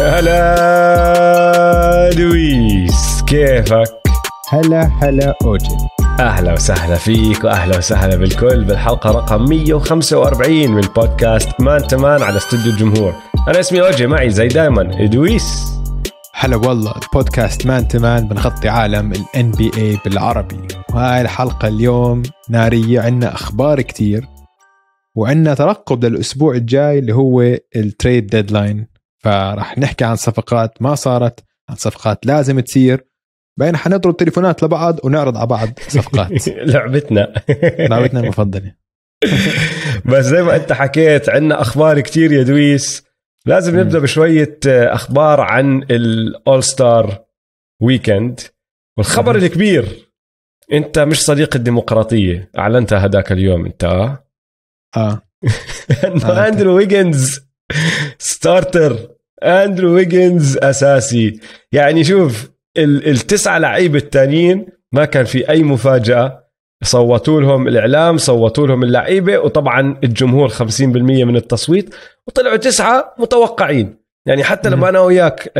هلا دويس، كيفك؟ هلا أوجي، أهلا وسهلا فيك وأهلا وسهلا بالكل بالحلقة رقم 145 من بودكاست مان تمان على استوديو الجمهور. أنا اسمي أوجي، معي زي دايما دويس. هلا والله، البودكاست مان تمان بنغطي عالم ال NBA بالعربي، وهاي الحلقة اليوم نارية، عنا أخبار كتير وعنا ترقب للأسبوع الجاي اللي هو التريد ديدلاين، فرح نحكي عن صفقات ما صارت، عن صفقات لازم تصير، بين حنضرب تليفونات لبعض ونعرض على بعض صفقات. لعبتنا المفضلة. بس زي ما أنت حكيت عنا أخبار كتير يا دويس، لازم نبدأ بشوية أخبار عن الأول ستار ويكند. والخبر الكبير، أنت مش صديق الديمقراطية، أعلنتها هداك اليوم أنت. أندرو ويجنز ستارتر، أندرو ويجنز أساسي. يعني شوف التسعة لعيبة التانيين ما كان في أي مفاجأة، صوتوا لهم الإعلام، صوتوا لهم اللعيبة، وطبعا الجمهور 50% من التصويت، وطلعوا 9 متوقعين. يعني حتى لما أنا وياك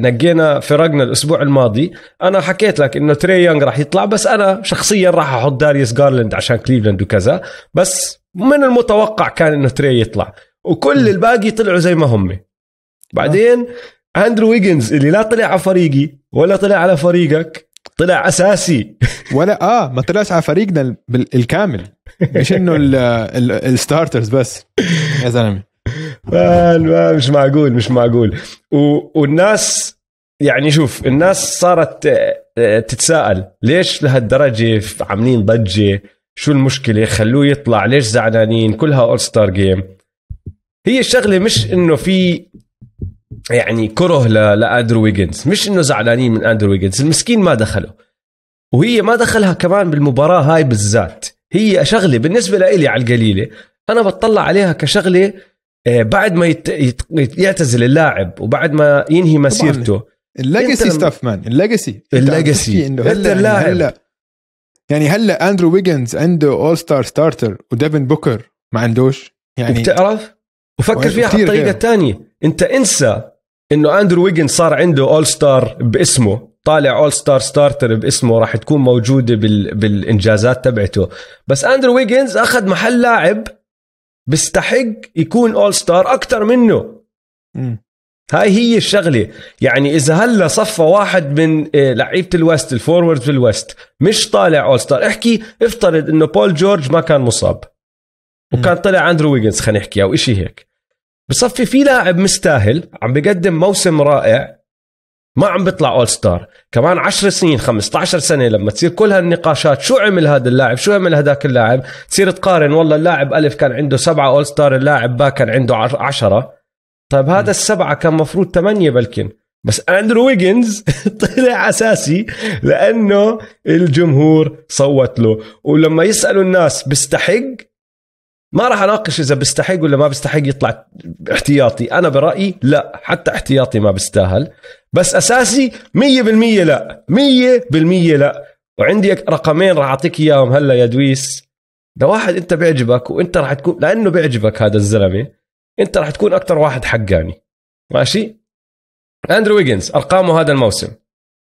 نقينا فرقنا الأسبوع الماضي، أنا حكيت لك إنه تري يونغ راح يطلع، بس أنا شخصيا راح أحط داريوس جارلاند عشان كليفلاند وكذا، بس من المتوقع كان إنه تري يطلع، وكل الباقي طلعوا زي ما هم. بعدين أندرو ويجنز اللي لا طلع على فريقي ولا طلع على فريقك، طلع أساسي. ولا ما طلعش على فريقنا الكامل، مش إنه الستارترز بس يا زلمة. مش معقول. والناس يعني شوف، الناس صارت تتساءل ليش لهالدرجة عاملين ضجة، شو المشكلة، خلوه يطلع، ليش زعلانين، كلها أول ستار جيم. هي الشغلة مش إنه في يعني كره لأندرو ويجنز، مش إنه زعلانين من أندرو ويجنز، المسكين ما دخله، وهي ما دخلها كمان بالمباراة هاي بالذات. هي شغلة بالنسبة لإلي على القليلة، أنا بتطلع عليها كشغلة بعد ما يعتزل اللاعب وبعد ما ينهي مسيرته. الليجاسي ستاف مان، الليجاسي إنه هلا أندرو ويجنز عنده أول ستار ستارتر، وديفن بوكر ما عندوش. يعني بتعرف وفكر فيها بطريقة تانية، أنت انسى إنه أندرو ويجنز صار عنده أول ستار باسمه، طالع أول ستار ستارتر باسمه، راح تكون موجودة بالإنجازات تبعته. بس أندرو ويجنز أخذ محل لاعب بيستحق يكون أول ستار أكتر منه. هاي هي الشغلة. يعني إذا هلا صفى واحد من لعيبة الوست، الفورورد في الوست، مش طالع أول ستار، افترض إنه بول جورج ما كان مصاب وكان طلع أندرو ويجنز، خلينا نحكي أو إشي هيك، بصفي في لاعب مستاهل عم بيقدم موسم رائع ما عم بيطلع أول ستار. كمان 10 سنين 15 سنة لما تصير كل هالنقاشات شو عمل هذا اللاعب، شو عمل هذاك اللاعب، تصير تقارن، والله اللاعب ألف كان عنده 7 أول ستار، اللاعب با كان عنده 10. طيب هذا ال7 كان مفروض 8 بلكن، بس أندرو ويجنز طلع أساسي لأنه الجمهور صوت له. ولما يسألوا الناس بيستحق، ما راح أناقش إذا بيستحق ولا ما بيستحق يطلع احتياطي، أنا برأيي لا، حتى احتياطي ما بيستاهل، بس أساسي 100% لا، 100% لا. وعندي رقمين راح أعطيك إياهم هلا يا دويس. ده واحد أنت بيعجبك، وأنت راح تكون لأنه بيعجبك هذا الزلمة أنت راح تكون أكتر واحد حقاني، ماشي؟ أندرو ويجنز أرقامه هذا الموسم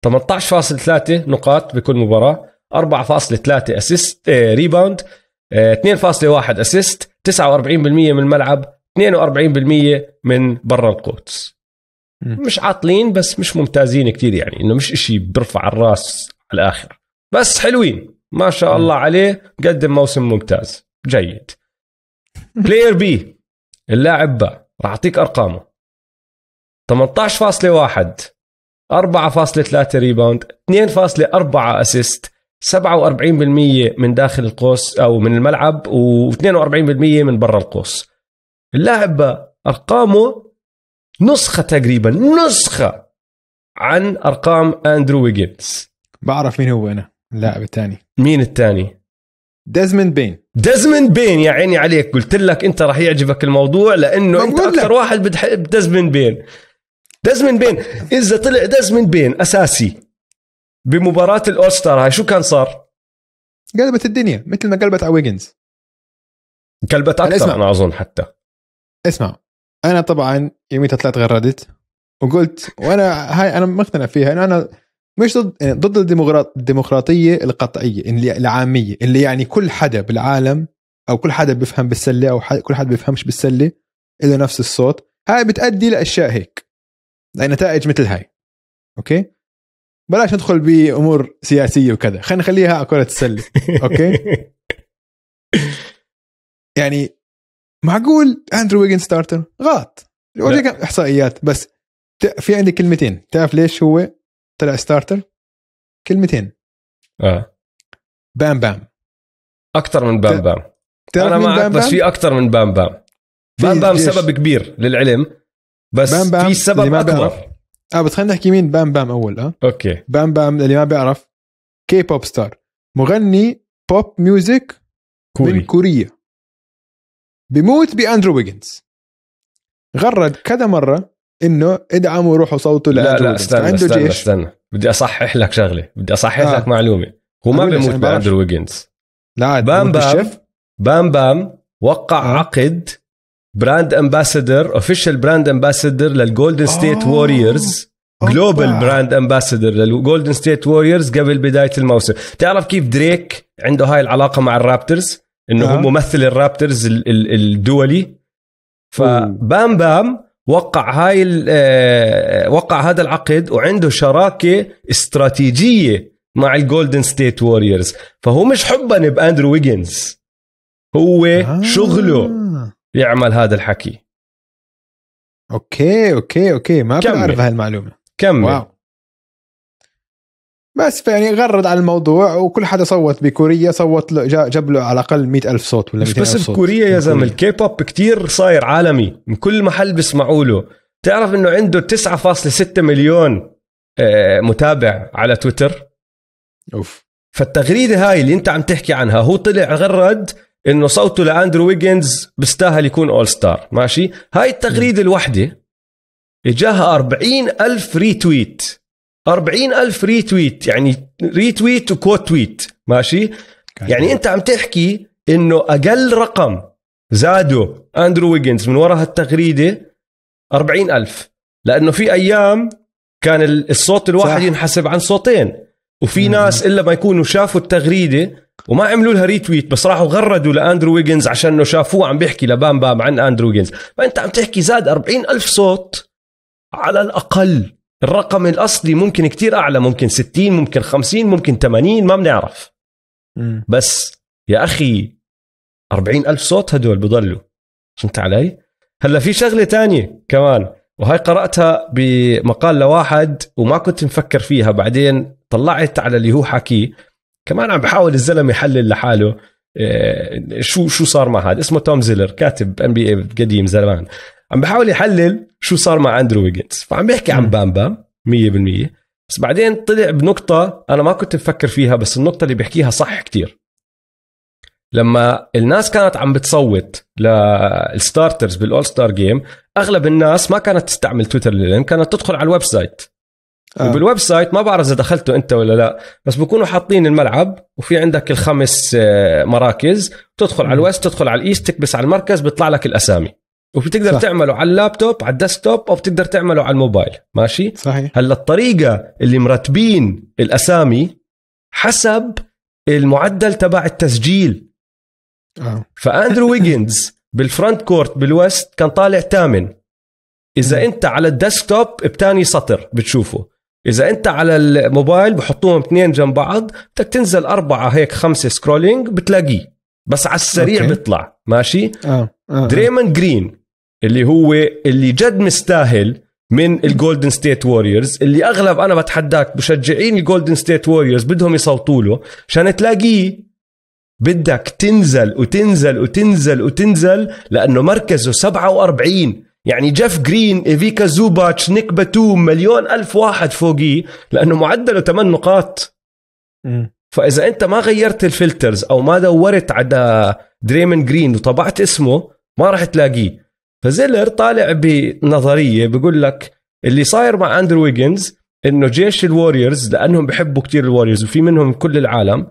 18.3 نقاط بكل مباراة، 4.3 أسيست ريباوند، 2.1 أسيست، 49% من الملعب، 42% من برا القوس. مش عاطلين بس مش ممتازين كتير، يعني إنه مش إشي برفع الراس على الآخر، بس حلوين ما شاء الله عليه، قدم موسم ممتاز جيد. بلاير بي، اللاعب با، راح أعطيك أرقامه 18.1، 4.3 ريباوند، 2.4 أسيست، 47% من داخل القوس أو من الملعب، و42% من برا القوس. اللاعب أرقامه نسخة تقريبا، نسخة عن أرقام أندرو ويجنز. بعرف مين هو أنا اللاعب الثاني. مين الثاني؟ ديزموند بين. يا عيني عليك، قلت لك أنت رح يعجبك الموضوع لأنه أنت أكثر واحد بتحب ديزموند بين. إذا طلع ديزموند بين أساسي بمباراة الأوستر هاي، شو كان صار؟ قلبت الدنيا مثل ما قلبت على ويجنز، قلبت أكثر. أنا أظن حتى أنا طبعا يوميتها طلعت غردت وقلت وانا هاي انا مقتنع فيها ان انا مش ضد الديمقراطيه القطعيه العاميه اللي يعني كل حدا بالعالم او كل حدا بيفهم بالسله او كل حدا بيفهمش بالسله له نفس الصوت. هاي بتؤدي لاشياء هيك نتائج مثل هاي. اوكي بلاش ندخل بامور سياسيه وكذا، خلينا نخليها على كره السله. اوكي يعني معقول اندرو ويجن ستارتر؟ غلط. اوريك احصائيات بس في عندي كلمتين. تعرف ليش هو طلع ستارتر؟ كلمتين بام بام اكثر من بام بام. انا معك بس في اكثر من بام بام. بام بام سبب كبير للعلم بس بام بام في سبب اكبر. بس خلينا نحكي مين بام بام اول. اوكي بام بام اللي ما بيعرف كي بوب ستار، مغني بوب ميوزك من كوريا. بموت باندرو ويجنز. غرد كذا مره انه ادعموا روحوا صوتوا لاندرو ويجنز. استنى بدي اصحح لك شغله، بدي اصحح لك معلومه. هو ما بيموت باندرو ويجنز. لا بام بام وقع عقد براند امباسادر، اوفيشال براند امباسادر للجولدن ستيت ووريرز، جلوبال براند امباسادر للجولدن ستيت ووريرز قبل بدايه الموسم. بتعرف كيف دريك عنده هاي العلاقه مع الرابترز انه هو ممثل الرابترز الدولي. فبام بام وقع هاي وقع هذا العقد وعنده شراكه استراتيجيه مع الجولدن ستيت ووريرز. فهو مش حبا باندرو ويجنز، هو شغله يعمل هذا الحكي. اوكي اوكي اوكي ما بعرف هالمعلومه. كمل. بس فيعني غرد على الموضوع وكل حدا صوت بكوريا، صوت له جاب له على الاقل 100,000 صوت ولا 200,000 صوت. مش بس بكوريا يا زلمه، الكي بوب كثير صاير عالمي، من كل محل بسمعوا له. تعرف انه عنده 9.6 مليون متابع على تويتر. اوف. فالتغريده هاي اللي انت عم تحكي عنها، هو طلع غرد انه صوته لاندرو ويجنز بيستاهل يكون اول ستار. ماشي، هاي التغريده الوحده اجاها 40,000 ريتويت. 40,000 ريتويت يعني ريتويت وكوت تويت. ماشي يعني انت عم تحكي انه اقل رقم زادوا اندرو ويجنز من وراء هالتغريده 40,000، لانه في ايام كان الصوت الواحد ينحسب عن صوتين، وفي ناس الا ما يكونوا شافوا التغريده وما عملوا لها ريتويت بس راحوا غردوا لاندرو ويجنز عشان انه شافوه عم بيحكي لبام بام عن اندرو ويجنز. فانت عم تحكي زاد 40,000 صوت على الاقل. الرقم الاصلي ممكن كتير اعلى، ممكن 60، ممكن 50، ممكن 80، ما بنعرف. بس يا اخي 40,000 صوت هدول بضلوا. فهمت علي؟ هلا في شغله تانية كمان، وهي قراتها بمقال لواحد وما كنت مفكر فيها، بعدين طلعت على اللي هو حكيه. كمان عم بحاول الزلمه يحلل لحاله شو صار مع هذا. اسمه توم زيلر، كاتب NBA قديم زمان، عم بحاول يحلل شو صار مع اندرو ويجنز. فعم بيحكي عن بام بام 100%، بس بعدين طلع بنقطه انا ما كنت مفكر فيها، بس النقطه اللي بيحكيها صح كتير. لما الناس كانت عم بتصوت للستارترز بالاول ستار جيم، اغلب الناس ما كانت تستعمل تويتر، لان كانت تدخل على الويب سايت. وبالويب سايت ما بعرف اذا دخلته انت ولا لا، بس بكونوا حاطين الملعب وفي عندك الخمس مراكز، تدخل على الويست، تدخل على الايست، تكبس على المركز بيطلع لك الاسامي، وبتقدر تعمله على اللابتوب، على الديسكتوب، او بتقدر تعمله على الموبايل. ماشي صحيح. هلا الطريقه اللي مرتبين الاسامي حسب المعدل تبع التسجيل. فاندرو ويجنز بالفرونت كورت بالويست كان طالع 8. اذا انت على الديسكتوب بتاني سطر بتشوفه، اذا انت على الموبايل بحطوهم 2 جنب بعض، بدك تنزل 4 هيك 5 سكرولينج بتلاقيه، بس على السريع بيطلع. ماشي. دريموند جرين اللي هو اللي جد مستاهل من الجولدن ستيت ووريرز، اللي اغلب انا بتحداك مشجعين الجولدن ستيت ووريرز بدهم يصوتوا له، عشان تلاقيه بدك تنزل وتنزل وتنزل وتنزل، لانه مركزه 47. يعني جيف جرين، إيفيكا زوباتش، نيك باتوم، مليون ألف واحد فوقيه، لأنه معدله 8 نقاط. فإذا أنت ما غيرت الفلترز أو ما دورت على دريمن جرين وطبعت اسمه ما راح تلاقيه. فزيلر طالع بنظرية بيقول لك اللي صاير مع أندرو ويجنز إنه جيش الواريورز، لأنهم بحبوا كتير الواريورز وفي منهم كل العالم،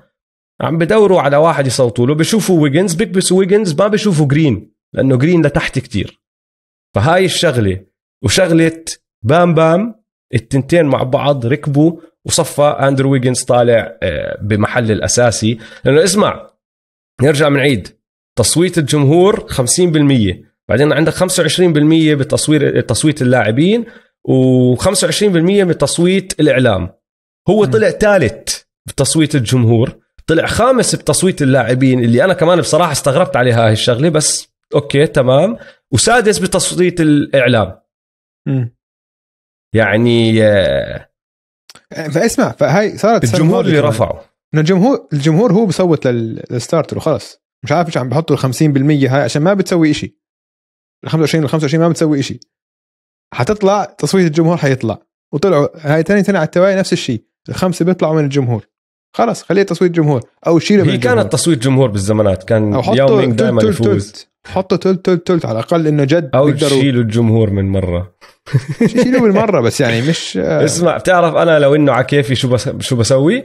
عم بدوروا على واحد يصوتوا له، بشوفوا ويجنز، بيكبسوا ويجنز، ما بشوفوا جرين لأنه جرين لتحت كتير. فهاي الشغلة وشغلة بام بام التنتين مع بعض ركبوا، وصفى أندرو ويجنز طالع بمحل الأساسي. لأنه اسمع، نرجع من عيد تصويت الجمهور 50%، بعدين عندك 25% بتصويت اللاعبين و25% بتصويت الإعلام. هو طلع ثالث بتصويت الجمهور، طلع خامس بتصويت اللاعبين اللي أنا كمان بصراحة استغربت عليها هاي الشغلة، بس أوكي تمام، وسادس بتصويت الإعلام. يعني فاسمع، فهي صارت الجمهور اللي رفعه، إنه الجمهور هو بصوت للستارتر وخلاص. مش عارف ايش عم بحطوا ال 50% هاي عشان ما بتسوي شيء، ال 25 ما بتسوي شيء، حتطلع تصويت الجمهور حيطلع. وطلعوا هاي ثاني سنه على التوالي نفس الشيء، الخمسه بيطلعوا من الجمهور، خلاص خليه تصويت جمهور او شيله من الجمهور. هي كانت تصويت جمهور بالزمانات، كان يومين دائما يفوز، حطوا تلت على الاقل انه جد او يشيلوا الجمهور من مره يشيلوا بالمره، بس يعني مش اسمع، بتعرف انا لو انه على كيفي شو بسوي؟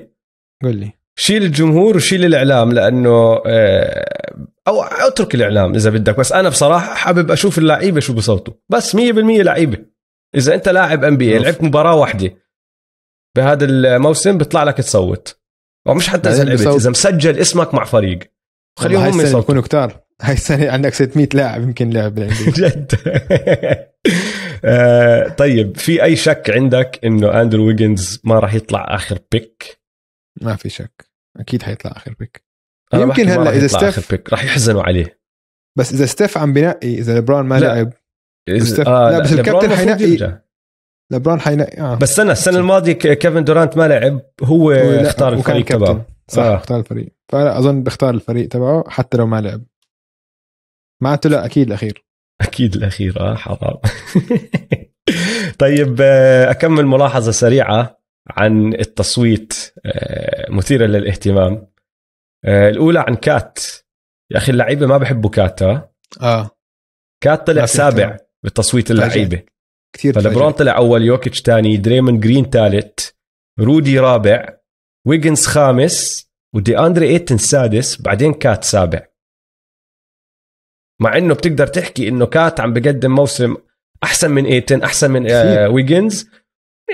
قول لي شيل الجمهور وشيل الإعلام، لأنه أو أترك الإعلام إذا بدك، بس أنا بصراحة حابب أشوف اللعيبة شو بصوتوا، بس 100% لعيبة. إذا أنت لاعب NBA لعبت مباراة واحدة بهذا الموسم بيطلع لك تصوت، أو مش حتى إذا لعبت، إذا مسجل اسمك مع فريق خليهم هم يصوتوا. يكونوا كتار هاي السنة، عندك 600 لاعب يمكن لعب بالNBA جد. طيب، في أي شك عندك إنه أندرو ويجنز ما راح يطلع آخر بيك؟ ما في شك، اكيد حيطلع اخر بيك. يمكن هلا اذا ستيف راح يحزنوا عليه، بس اذا ستيف عم بنقي، اذا لبران ما لعب لا بس الكابتن حينقي لبران، حينقي بس السنه الماضيه كيفن دورانت ما لعب، هو اختار الفريق تبعه، صح اختار الفريق، فانا اظن بختار الفريق تبعه حتى لو ما لعب معناته. لا اكيد الاخير، اكيد الاخير، حرام. طيب، اكمل ملاحظه سريعه عن التصويت مثيرة للاهتمام. الأولى عن كات، يا أخي اللعيبة ما بحبوا كات. كات طلع سابع بالتصويت، اللعيبة كثير. فلبرون طلع أول، يوكيتش تاني، دريمون جرين تالت، رودي رابع، ويجنز خامس، ودي أندري إيتن سادس، بعدين كات سابع. مع إنه بتقدر تحكي إنه كات عم بقدم موسم أحسن من إيتن، أحسن من ويجنز،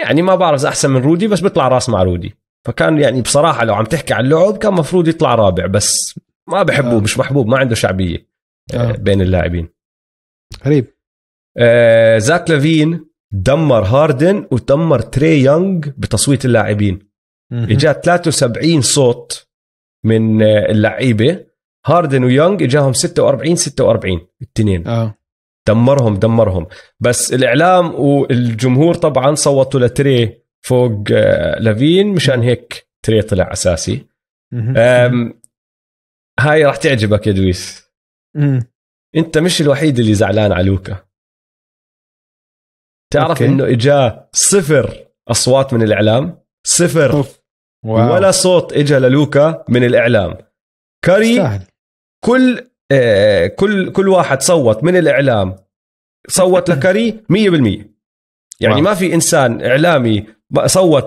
يعني ما بعرف إذا أحسن من رودي، بس بيطلع راس مع رودي. فكان يعني بصراحة لو عم تحكي عن اللعب كان مفروض يطلع رابع، بس ما بحبوه، مش محبوب، ما عنده شعبية بين اللاعبين. غريب. زاك لافين دمر هاردن ودمر تري يونغ بتصويت اللاعبين. إجا 73 صوت من اللعيبة، هاردن ويونغ إجاهم 46 التنين. دمرهم. بس الإعلام والجمهور طبعا صوتوا لتري فوق لافين، مشان هيك تري طلع أساسي. هاي راح تعجبك يا دويس، أنت مش الوحيد اللي زعلان على لوكا. تعرف إنه إجا 0 أصوات من الإعلام، 0 ولا صوت إجا للوكا من الإعلام. كاري كل واحد صوت من الإعلام صوت لكاري 100%. يعني ما في إنسان إعلامي صوت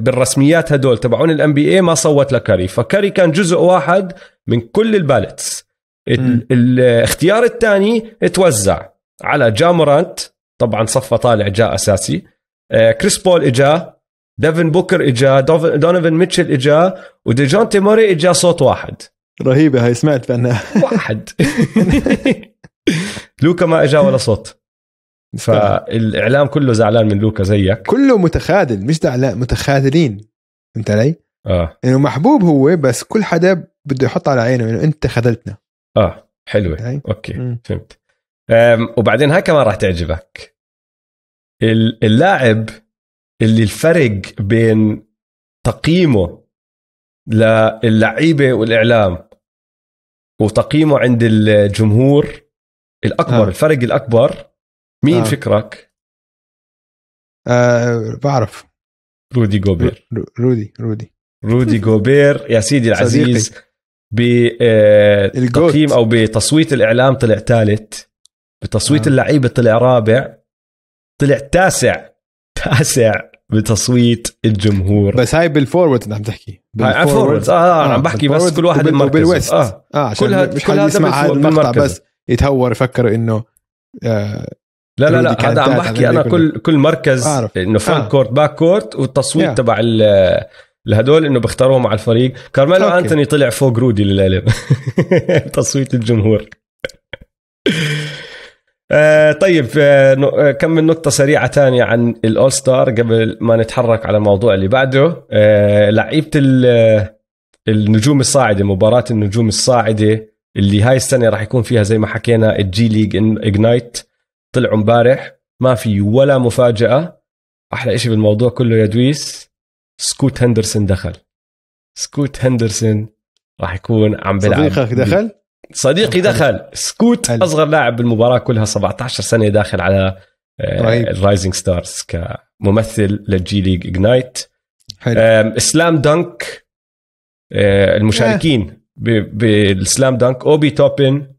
بالرسميات هدول تبعون الNBA ما صوت لكاري. فكاري كان جزء واحد من كل البالتس. الاختيار الثاني اتوزع على جا مورانت، طبعا صفة طالع جا أساسي، كريس بول إجا، ديفن بوكر إجا، دونيفن ميتشل إجا، وديجونتي موري إجا صوت واحد. رهيبة هاي، سمعت بأنها واحد. لوكا ما اجا ولا صوت، فالإعلام كله زعلان من لوكا زيك، كله متخاذل، مش زعلان، متخاذلين. انت علي؟ انه محبوب هو، بس كل حدا بده يحط على عينه انه انت خذلتنا. حلوة، اوكي فهمت. وبعدين هاي كمان راح تعجبك، اللاعب اللي الفرق بين تقييمه للعيبة والإعلام وتقييمه عند الجمهور الأكبر، الفرق الأكبر، مين فكرك؟ بعرف، رودي جوبير. رودي جوبير يا سيدي العزيز، بتقييم أو بتصويت الإعلام طلع ثالث، بتصويت اللعيبة طلع رابع، طلع تاسع بتصويت الجمهور. بس هاي بالفورورد عم تحكي، بالفورورد انا عم بحكي، بس كل واحد بالمركز. عشان كل هذا يسمع هذا المقطع بس يتهور، يفكر انه لا لا لا هذا عم بحكي انا كل مركز أعرف. انه فرونت كورت باك كورت والتصويت تبع لهدول انه بيختاروه مع الفريق. كارميلو انتوني طلع فوق رودي للعلم تصويت الجمهور. طيب كم من نقطة سريعة تانية عن الأول ستار قبل ما نتحرك على الموضوع اللي بعده. لعيبة النجوم الصاعدة، مباراة النجوم الصاعدة اللي هاي السنة راح يكون فيها زي ما حكينا الجي ليج إجنايت، طلعوا مبارح ما في ولا مفاجأة. أحلى إشي بالموضوع كله يا دويس سكوت هندرسون دخل. سكوت هندرسون راح يكون عم بلعب. صديقك دخل؟ صديقي دخل سكوت حلو. أصغر لاعب بالمباراة كلها 17 سنة داخل على الرايزنج ستارز كممثل للجي ليج إجنايت. سلام دانك، المشاركين بالسلام دانك أوبي توبين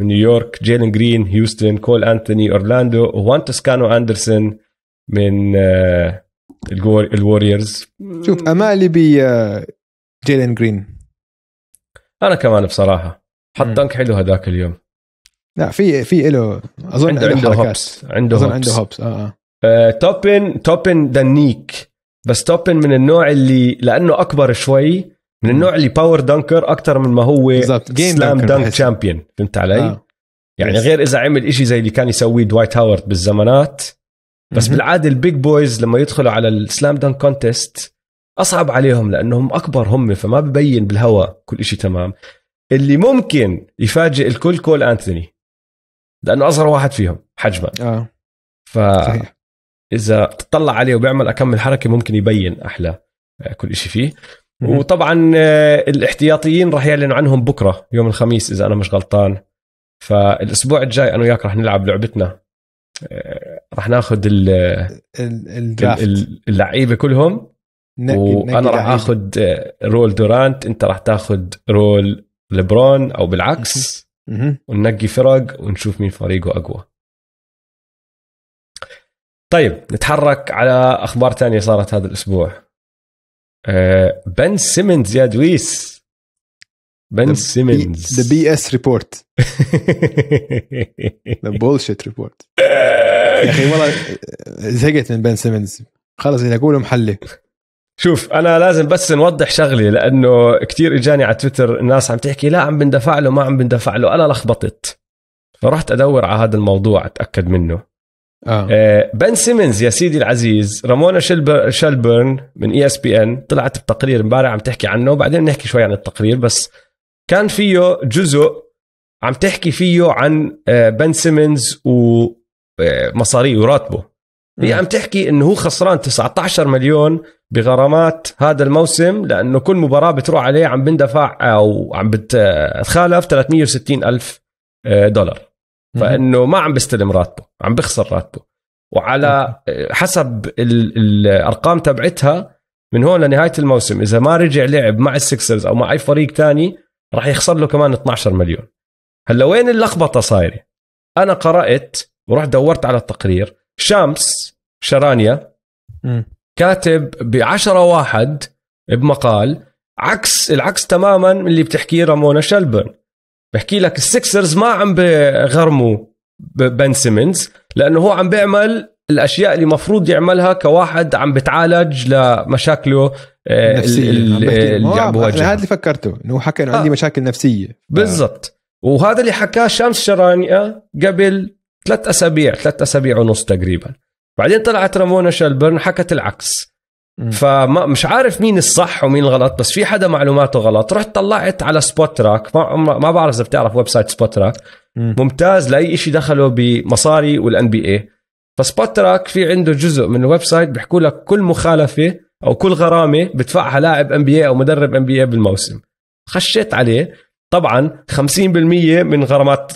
من نيويورك، جيلن جرين هيوستن، كول أنتوني أورلاندو، وان توسكانو أندرسون من الوريورز. شوف أمالي بجيلن جرين أنا كمان بصراحة، حط دنك حلو هذاك اليوم. لا في له اظن عنده هوبس، عنده هوبس. توبن دنيك، بس توبن من النوع اللي لانه اكبر شوي من النوع اللي باور دنكر اكثر من ما هو سلام دنك تشامبيون. فهمت علي؟ يعني بس. غير اذا عمل إشي زي اللي كان يسويه دوايت هاورد بالزمانات، بس بالعاده البيج بويز لما يدخلوا على السلام دنك كونتست اصعب عليهم لانهم اكبر هم، فما ببين بالهواء كل إشي. تمام. اللي ممكن يفاجئ الكل كول أنتوني لأنه أصغر واحد فيهم حجما. فإذا تطلع عليه وبيعمل أكمل حركة ممكن يبين أحلى كل إشي فيه. وطبعا الاحتياطيين راح يعلنوا عنهم بكرة يوم الخميس إذا أنا مش غلطان. فالأسبوع الجاي أنا وياك راح نلعب لعبتنا، راح ناخد اللعيبة كلهم، وأنا راح آخد رول دورانت، أنت راح تاخد رول لبرون أو بالعكس، وننقي فرق ونشوف مين فريقه أقوى. طيب نتحرك على أخبار تانية صارت هذا الأسبوع. بن سيمنز يا دويس، بن سيمنز the BS report the bullshit report. يا أخي والله زهقت من بن سيمنز، خلص إذا أقوله محلي. شوف أنا لازم بس نوضح شغلي لأنه كتير إجاني على تويتر الناس عم تحكي لا عم بندفع له ما عم بندفع له. أنا لخبطت فرحت أدور على هذا الموضوع أتأكد منه. بن سيمنز يا سيدي العزيز، رامونا شلبرن من ESPN طلعت بتقرير مبارح عم تحكي عنه، وبعدين نحكي شوي عن التقرير، بس كان فيه جزء عم تحكي فيه عن بن سيمنز ومصاريه وراتبه. هي عم تحكي إنه هو خسران 19 مليون بغرامات هذا الموسم لأنه كل مباراة بتروح عليه عم بندفع أو عم بتخالف 360 ألف دولار، فإنه ما عم بستلم راتبه، عم بخسر راتبه. وعلى حسب الأرقام تبعتها من هون لنهاية الموسم إذا ما رجع لعب مع السكسرز أو مع أي فريق تاني راح يخسر له كمان 12 مليون. هلا وين اللخبطة صايرة؟ أنا قرأت ورحت دورت على التقرير، شامس شرانيا كاتب ب10-1 بمقال عكس العكس تماما من اللي بتحكيه رامونا شلبرن. بحكي لك السكسرز ما عم بغرموا بن سيمنز لأنه هو عم بيعمل الأشياء اللي مفروض يعملها كواحد عم بتعالج لمشاكله النفسية اللي عم بواجهها. هذا اللي فكرته إنه حكى إنه عندي مشاكل نفسية بالضبط، وهذا اللي حكاه شامس شرانيا قبل 3 أسابيع ونص تقريبا. بعدين طلعت رامونا شلبرن حكت العكس، فمش عارف مين الصح ومين الغلط، بس في حدا معلوماته غلط. رحت طلعت على سبوت تراك، ما بعرف إذا بتعرف ويب سايت سبوت تراك، ممتاز لأي شيء دخله بمصاري والان بي اي. فسبوت تراك في عنده جزء من الويب سايت بيحكوا لك كل مخالفة أو كل غرامة بدفعها لاعب ان بي اي أو مدرب ان بي اي بالموسم. خشيت عليه طبعا 50% من غرامات،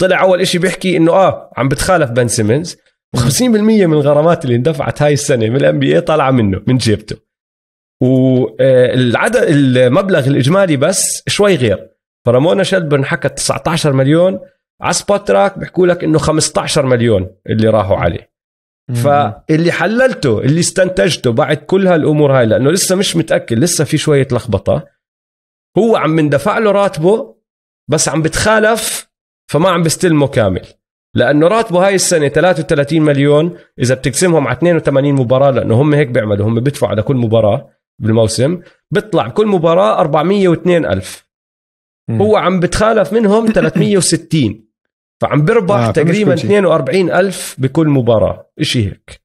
طلع أول إشي بيحكي إنه عم بتخالف بن سيمنز، و50% من الغرامات اللي اندفعت هاي السنة من NBA طالعة منه من جيبته، والعدد المبلغ الإجمالي بس شوي غير. فرامونا شلبرن حكت 19 مليون، على سبوت تراك بيحكوا لك إنه 15 مليون اللي راحوا عليه. فاللي حللته اللي استنتجته بعد كل هالأمور هاي لأنه لسه مش متأكد، لسه في شوية لخبطة، هو عم مندفع له راتبه بس عم بتخالف فما عم بستلمه كامل. لأنه راتبه هاي السنة 33 مليون إذا بتقسمهم على 82 مباراة، لأنه هم هيك بيعملوا، هم بيدفعوا على كل مباراة بالموسم، بيطلع بكل مباراة 402 ألف هو عم بتخالف منهم 360، فعم بربح تقريبا 42 ألف بكل مباراة إشي هيك.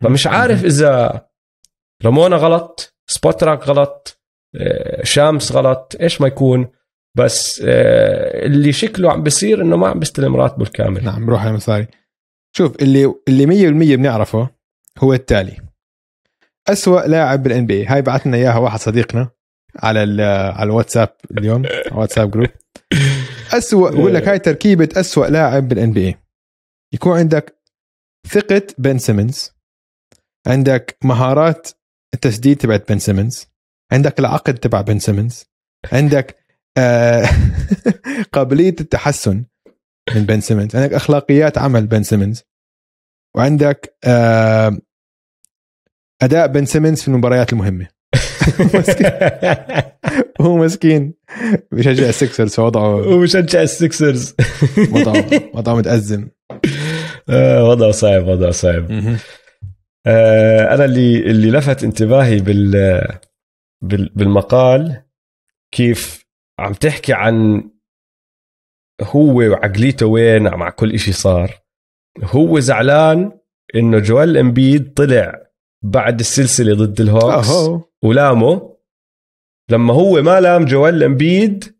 فمش عارف إذا رمونا غلط، سبوتراك غلط، شامس غلط، إيش ما يكون، بس اللي شكله عم بيصير انه ما عم بيستلم راتبه الكامل. نعم بروح على مثالي. شوف اللي 100% بنعرفه هو التالي: أسوأ لاعب بالان بي. هاي بعثنا اياها واحد صديقنا على الواتساب اليوم، واتساب جروب. أسوأ، بقول لك هاي تركيبة أسوأ لاعب بالان بي. يكون عندك ثقة بن سيمنز، عندك مهارات التسديد تبعت بن سيمنز، عندك العقد تبع بن سيمنز، عندك قابلية التحسن من بن سيمنز، عندك أخلاقيات عمل بن سيمنز، وعندك أداء بن سيمنز في المباريات المهمة. هو مسكين بيشجع السكسرز، وضعه وبيشجع السكسرز، وضعه متأزم، وضعه صعب، وضعه صعب. أنا اللي لفت انتباهي بالمقال كيف عم تحكي عن هو وعقليته وين مع كل إشي صار. هو زعلان إنه جوال إمبيد طلع بعد السلسلة ضد الهوكس ولامه، لما هو ما لام جوال إمبيد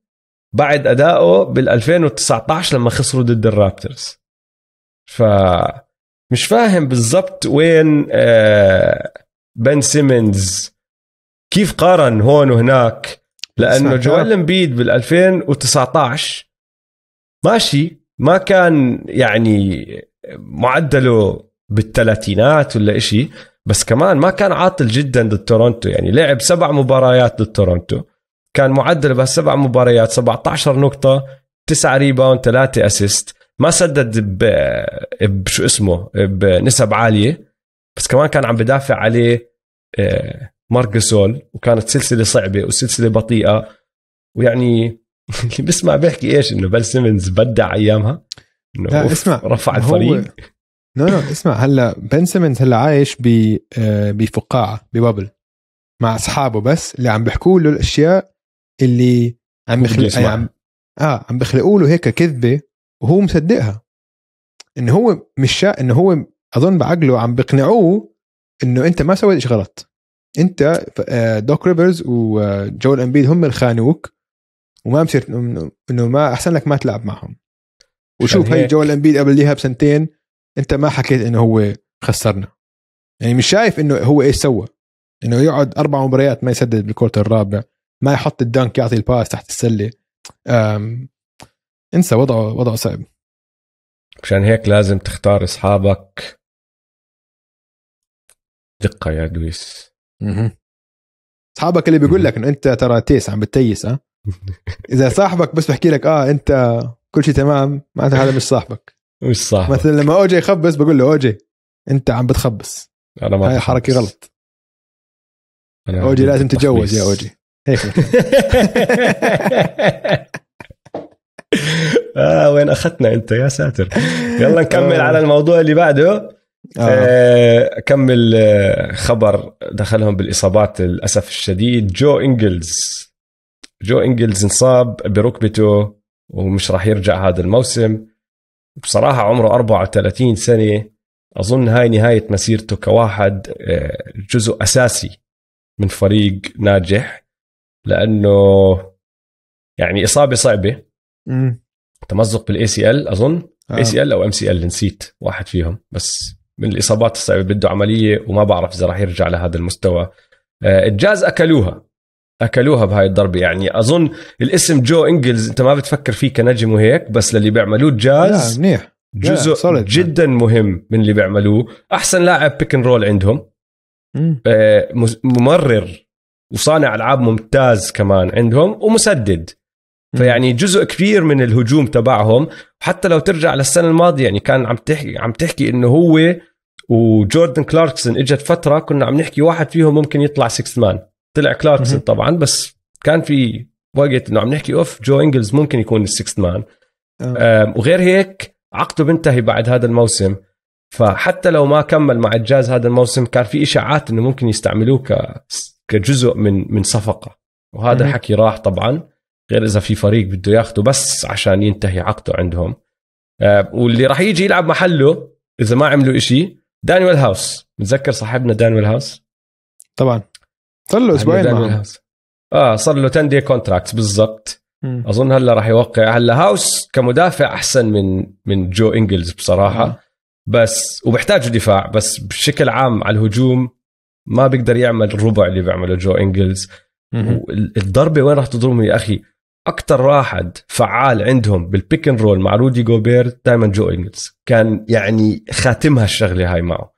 بعد أدائه بال2019 لما خسروا ضد الرابترز. فمش فاهم بالضبط وين بن سيمنز، كيف قارن هون وهناك، لأنه جوال إمبيد بال2019 ماشي ما كان يعني معدله بالثلاثينات ولا إشي، بس كمان ما كان عاطل جدا ضد تورونتو، يعني لعب 7 مباريات ضد تورونتو، كان معدله بهال7 مباريات 17 نقطة 9 ريباوند 3 أسيست، ما سدد بشو اسمه بنسب عالية، بس كمان كان عم بدافع عليه مارك جاسول، وكانت سلسلة صعبة وسلسلة بطيئة. ويعني اللي بسمع بيحكي ايش، انه بن سيمنز بدع ايامها، انه رفع الفريق. اسمع، هلا بن سيمنز هلا عايش بفقاعة ببابل مع اصحابه، بس اللي عم بيحكوا له الاشياء اللي عم بيخلقوا له هيك كذبة، وهو مصدقها. انه هو مش، انه هو اظن بعقله عم بقنعوه انه انت ما سويت شيء غلط، انت دوك ريفرز وجول امبيد هم الخانوك، وما مصير انه ما احسن لك ما تلعب معهم. وشوف هي جول امبيد قبل ليها ب2 سنين انت ما حكيت انه هو خسرنا، يعني مش شايف انه هو ايش سوى، انه يقعد 4 مباريات ما يسدد بالكورت الرابع، ما يحط الدنك، يعطي الباس تحت السله. انسى، وضعه صعب. مشان هيك لازم تختار اصحابك دقه يا دويس. صاحبك اللي بيقول لك انه انت ترى تيس عم بتيس، اذا صاحبك بس بحكي لك انت كل شيء تمام، معناته هذا مش صاحبك. مش صاحبك. مثلا لما اوجي يخبص بقول له اوجي انت عم بتخبص، هاي حركه غلط، اوجي لازم تتجوز يا اوجي هيك. وين اخذتنا انت يا ساتر. يلا نكمل على الموضوع اللي بعده. كمل خبر دخلهم بالإصابات للأسف الشديد. جو إنجلز انصاب بركبته ومش راح يرجع هذا الموسم. بصراحة عمره 34 سنة، أظن هاي نهاية مسيرته كواحد جزء أساسي من فريق ناجح، لأنه يعني إصابة صعبة، تمزق بالACL أظن، ACL أو MCL نسيت، واحد فيهم، بس من الإصابات الصعبة، بده عملية، وما بعرف إذا راح يرجع لهذا المستوى. الجاز أكلوها بهاي الضربة. يعني أظن الاسم جو إنجلز أنت ما بتفكر فيه كنجم وهيك، بس للي بيعملوه الجاز منيح، جزء جدا مهم من اللي بيعملوه. أحسن لاعب بيكن رول عندهم، ممرر وصانع ألعاب ممتاز كمان عندهم، ومسدد، فيعني جزء كبير من الهجوم تبعهم. حتى لو ترجع للسنة الماضية، يعني كان عم تحكي انه هو وجوردن كلاركسون اجت فترة كنا عم نحكي واحد فيهم ممكن يطلع 6 مان، طلع كلاركسون طبعا، بس كان في وقت انه عم نحكي جو إنجلز ممكن يكون 6 مان. وغير هيك عقده بنتهي بعد هذا الموسم، فحتى لو ما كمل مع الجاز هذا الموسم كان في إشاعات أنه ممكن يستعملوه كجزء من صفقة، وهذا الحكي راح طبعا، غير إذا في فريق بده ياخده بس عشان ينتهي عقده عندهم. واللي راح يجي يلعب محله إذا ما عملوا إشي دانيال هاوس. متذكر صاحبنا دانيال هاوس؟ طبعا صار له أسبوعين معه، صار له 10 دي كونتراكت بالضبط. أظن هلا راح يوقع. هلا هاوس كمدافع أحسن من جو إنجلز بصراحة. بس وبحتاجوا دفاع، بس بشكل عام على الهجوم ما بيقدر يعمل الربع اللي بيعمله جو إنجلز. الضربة وين راح تضربهم يا أخي؟ أكتر واحد فعال عندهم بالبيكن رول مع رودي جوبير دايما جو إنجلز، كان يعني خاتمها الشغلة هاي معه.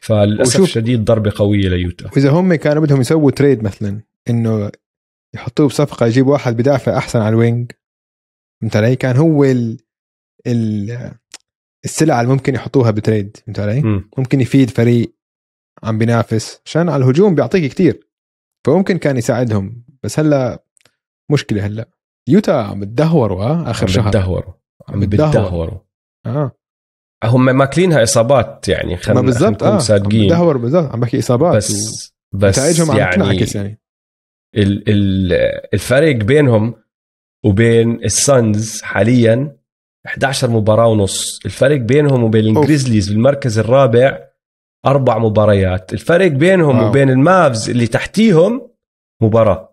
فللأسف شديد ضربة قوية ليوتا. وإذا هم كانوا بدهم يسووا تريد مثلا إنه يحطوه بصفقة يجيب واحد بدافع أحسن على الوينج، فهمت علي؟ كان هو السلعة اللي ممكن يحطوها بتريد، فهمت علي؟ ممكن يفيد فريق عم بينافس، عشان على الهجوم بيعطيك كتير، فممكن كان يساعدهم. بس هلا مشكلة، هلا يوتا عم بتدهوروا آخر شهر، عم بتدهوروا هم ماكلينها إصابات يعني، خلينا بالضبط صادقين بتدهوروا بالضبط، عم بحكي إصابات بس نتائجهم يعني عم تنعكس. يعني الفرق بينهم وبين السانز حاليا 11 مباراة ونص، الفرق بينهم وبين الجريزليز بالمركز الرابع 4 مباريات، الفرق بينهم وبين المافز اللي تحتيهم مباراة.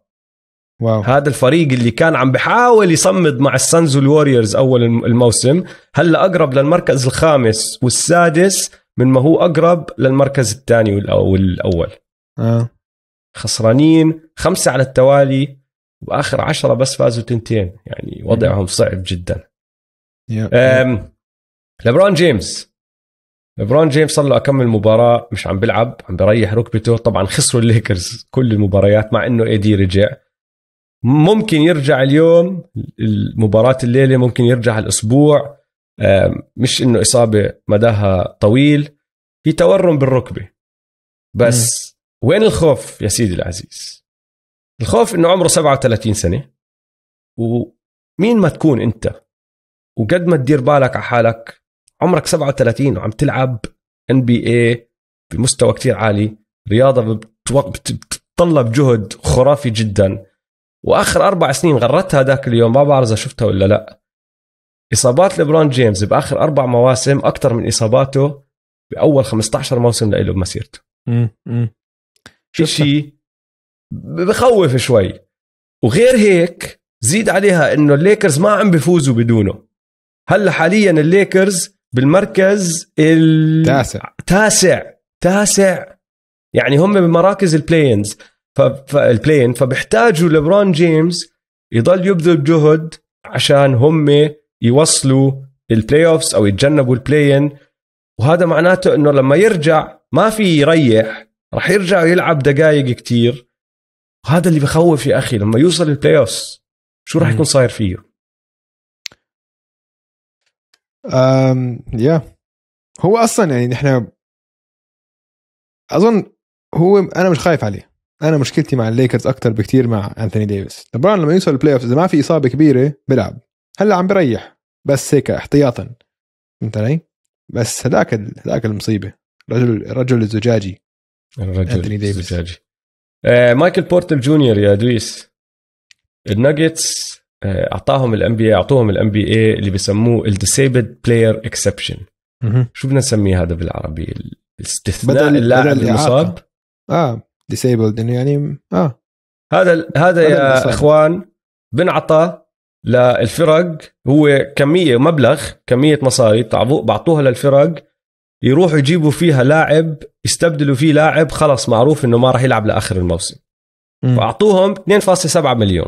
هذا الفريق اللي كان عم بحاول يصمد مع السانز والوريورز أول الموسم هلأ أقرب للمركز الخامس والسادس من ما هو أقرب للمركز الثاني والأول. خسرانين 5 على التوالي، وآخر 10 بس فازوا 2، يعني وضعهم صعب جدا. لبرون جيمس صار له أكمل مباراة مش عم بلعب، عم بريح ركبته. طبعا خسروا الليكرز كل المباريات مع إنه AD رجع، ممكن يرجع اليوم المباراة الليلة، ممكن يرجع الأسبوع، مش إنه إصابة مداها طويل، هي تورم بالركبة بس. وين الخوف يا سيدي العزيز؟ الخوف إنه عمره 37 سنة، ومين ما تكون أنت وقد ما تدير بالك على حالك عمرك 37 وعم تلعب NBA بمستوى كتير عالي، رياضة بتطلب جهد خرافي جدا، وآخر 4 سنين غرتها ذاك اليوم، ما بعرف إذا شفتها ولا لا، إصابات لبرون جيمز بآخر 4 مواسم أكتر من إصاباته بأول 15 موسم لإله بمسيرته. شيء بخوف شوي. وغير هيك زيد عليها إنه الليكرز ما عم بيفوزوا بدونه. هلا حاليا الليكرز بالمركز التاسع، يعني هم بمراكز البلاينز، فالبلاين فبيحتاجوا لبرون جيمس يضل يبذل جهد عشان هم يوصلوا البلاي اوفز او يتجنبوا البلاين. وهذا معناته انه لما يرجع ما في يريح، راح يرجع يلعب دقائق كتير. وهذا اللي بخوف يا اخي، لما يوصل البلاي اوفز شو راح يكون صاير فيه؟ هو اصلا يعني نحن اظن هو، انا مش خايف عليه، انا مشكلتي مع الليكرز اكتر بكتير مع انثوني ديفيس. لبران لما يوصل البلاي اوف اذا ما في اصابه كبيره بلعب، هلا عم بريح بس هيك احتياطا، فهمت علي؟ بس هداك المصيبه، الرجل الزجاجي، انثوني ديفيس الزجاجي. مايكل بورتر جونيور يا دويس، الناجتس اعطاهم الNBA، اعطوهم الNBA اللي بسموه الديسيبلد بلاير اكسبشن. شو بدنا نسميه هذا بالعربي؟ الاستثناء اللاعب المصاب. ديسيبلد يعني هذا يا اخوان بنعطى للفرق، هو كميه مبلغ، كميه مصاري بعطوها للفرق يروحوا يجيبوا فيها لاعب، يستبدلوا فيه لاعب خلص معروف انه ما راح يلعب لاخر الموسم. فاعطوهم 2.7 مليون.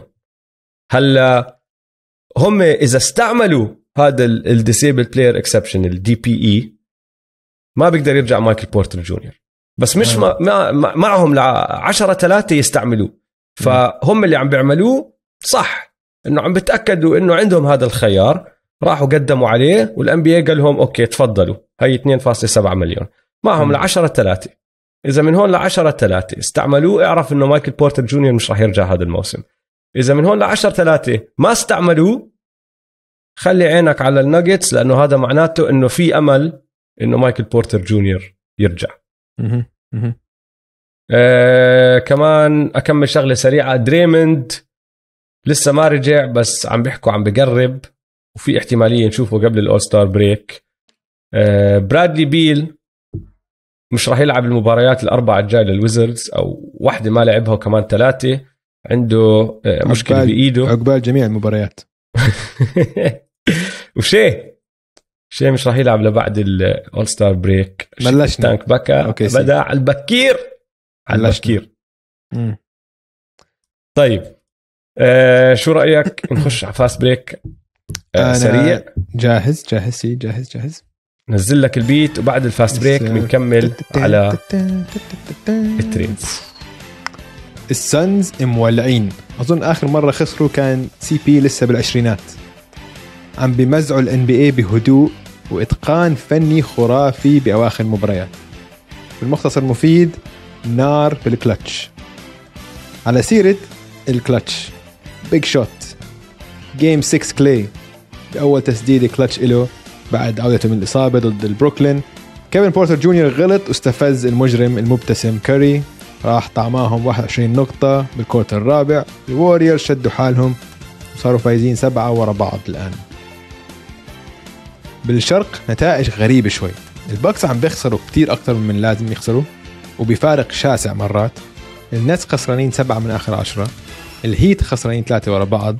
هلا هم اذا استعملوا هذا الديسيبلد بلاير اكسبشن الDPE ما بيقدر يرجع مايكل بورتر جونيور، بس مش معهم 10 3 يستعملوه. فهم اللي عم بيعملوه صح، انه عم بتاكدوا انه عندهم هذا الخيار، راحوا قدموا عليه والNBA قال لهم اوكي تفضلوا هي 2.7 مليون، معهم 10 3. اذا من هون 10 3 استعملوه اعرف انه مايكل بورتر جونيور مش راح يرجع هذا الموسم. إذا من هون 10 3 ما استعملوه خلي عينك على الناجتس لأنه هذا معناته أنه في أمل أنه مايكل بورتر جونيور يرجع. كمان أكمل شغلة سريعة، دريمند لسه ما رجع بس عم بيحكوا عم بقرب وفي احتمالية نشوفه قبل الأوستار بريك. برادلي بيل مش راح يلعب المباريات الأربعة الجاية للويزردز أو واحدة ما لعبها وكمان 3، عنده مشكلة بإيده عقبال جميع المباريات. وشي مش راح يلعب لبعد الأول ستار بريك. بلشنا تانك باكا بدأ على البكير على البكير. طيب شو رأيك نخش على فاست بريك سريع؟ جاهز نزل لك البيت وبعد الفاست بريك بنكمل على التريدز. السنز مولعين، أظن آخر مرة خسروا كان سي بي لسه بالعشرينات، عم بمزعوا الان بي اي بهدوء وإتقان فني خرافي بأواخر المباريات. بالمختصر مفيد، نار بالكلتش. على سيرة الكلتش، بيج شوت جيم 6 كلي بأول تسديد كلتش إله بعد عودته من الإصابة ضد البروكلين. كيفن بورتر جونيور غلط واستفز المجرم المبتسم كاري، راح طعماهم 21 نقطة بالكورتر الرابع. الواريور شدوا حالهم وصاروا فايزين 7 ورا بعض الآن. بالشرق نتائج غريبة شوي، الباكس عم بيخسروا كتير أكتر من لازم يخسروا وبفارق شاسع مرات. النتس خسرانين 7 من آخر 10، الهيت خسرانين 3 ورا بعض،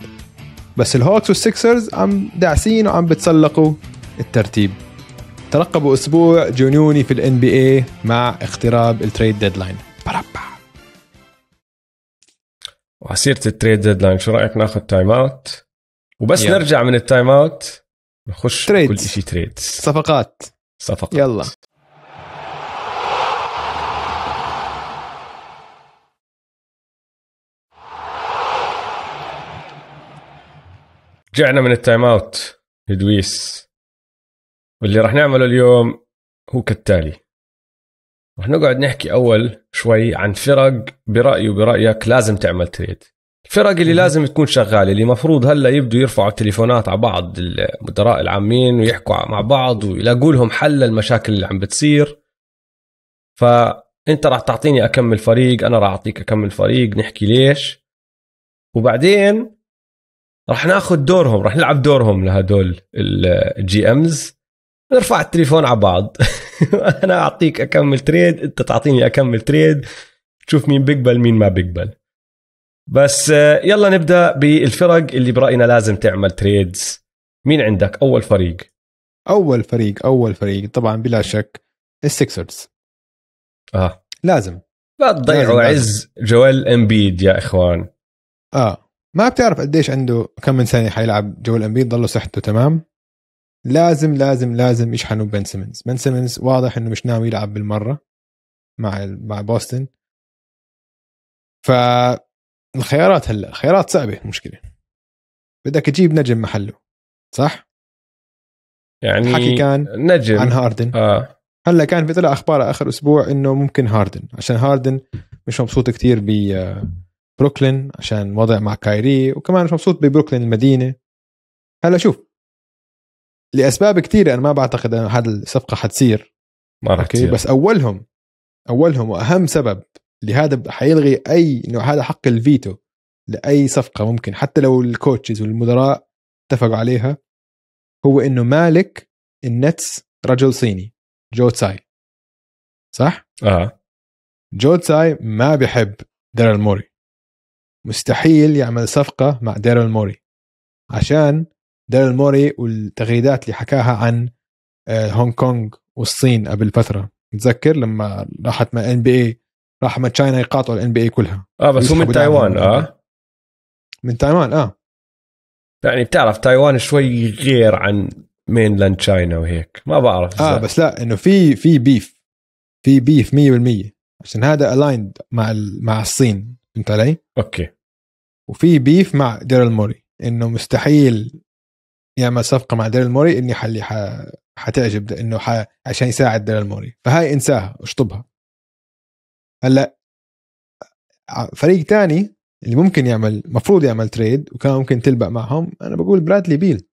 بس الهوكس والسيكسرز عم داعسين وعم بتسلقوا الترتيب. ترقبوا أسبوع جنوني في الان بي اي مع اقتراب التريد ديدلاين. وعسيرة التريد ديدلاين، شو رأيك ناخذ تايم اوت وبس يلا. نرجع من التايم اوت نخش تريد. كل شيء تريد، صفقات يلا. رجعنا من التايم اوت هدويس، واللي راح نعمله اليوم هو كالتالي. رح نقعد نحكي أول شوي عن فرق برأيي وبرأيك لازم تعمل تريد، الفرق اللي لازم تكون شغالة، اللي مفروض هلأ يبدوا يرفعوا التليفونات على بعض المدراء العامين ويحكوا مع بعض ويلاقوا لهم حل المشاكل اللي عم بتصير. فأنت رح تعطيني أكمل فريق، أنا رح أعطيك أكمل فريق، نحكي ليش، وبعدين رح ناخد دورهم، رح نلعب دورهم لهدول الجي أمز، نرفع التليفون على بعض. أنا أعطيك أكمل تريد، أنت تعطيني أكمل تريد، تشوف مين بيقبل مين ما بيقبل. بس يلا نبدأ بالفرق اللي برأينا لازم تعمل تريدز. مين عندك أول فريق؟ أول فريق طبعا بلا شك السيكسرز. لازم لا تضيعوا عز جوال أمبيد يا إخوان. ما بتعرف قديش عنده، كم من سنة حيلعب جوال أمبيد، ضلوا صحته تمام. لازم يشحنوا بن سيمنز. بن سيمنز واضح انه مش ناوي يلعب بالمره مع بوسطن، فالخيارات هلا خيارات صعبه. مشكله بدك تجيب نجم محله، صح؟ يعني حكي كان نجم عن هاردن. هلا كان في طلع اخبار اخر اسبوع انه ممكن هاردن، عشان هاردن مش مبسوط كتير ببروكلين عشان وضع مع كايري، وكمان مش مبسوط ببروكلين المدينه. هلا شوف لأسباب كتيرة، أنا ما بعتقد أن هذه الصفقة حتصير، بس أولهم وأهم سبب لهذا حيلغي أي إنه هذا حق الفيتو لأي صفقة ممكن حتى لو الكوتشز والمدراء اتفقوا عليها، هو إنه مالك النتس رجل صيني جو تساي، صح؟ جو تساي ما بيحب ديرل موري، مستحيل يعمل صفقة مع ديرل موري عشان ديرل موري والتغريدات اللي حكاها عن هونغ كونغ والصين قبل فترة. متذكر لما راحت مع NBA راح مع تشاينا يقاطعوا NBA كلها. بس هو من تايوان. من تايوان. يعني بتعرف تايوان شوي غير عن مينلاند تشاينا وهيك، ما بعرف. بس لا انه في بيف 100%، عشان هذا الايند مع الصين، انت علي؟ اوكي. وفي بيف مع ديرل موري انه مستحيل يعمل صفقة مع ديرل موري اني حلي حتعجب انه عشان يساعد ديرل موري، فهاي انساها اشطبها. هلا فريق تاني اللي ممكن يعمل، مفروض يعمل تريد وكان ممكن تلبق معهم، انا بقول برادلي بيل.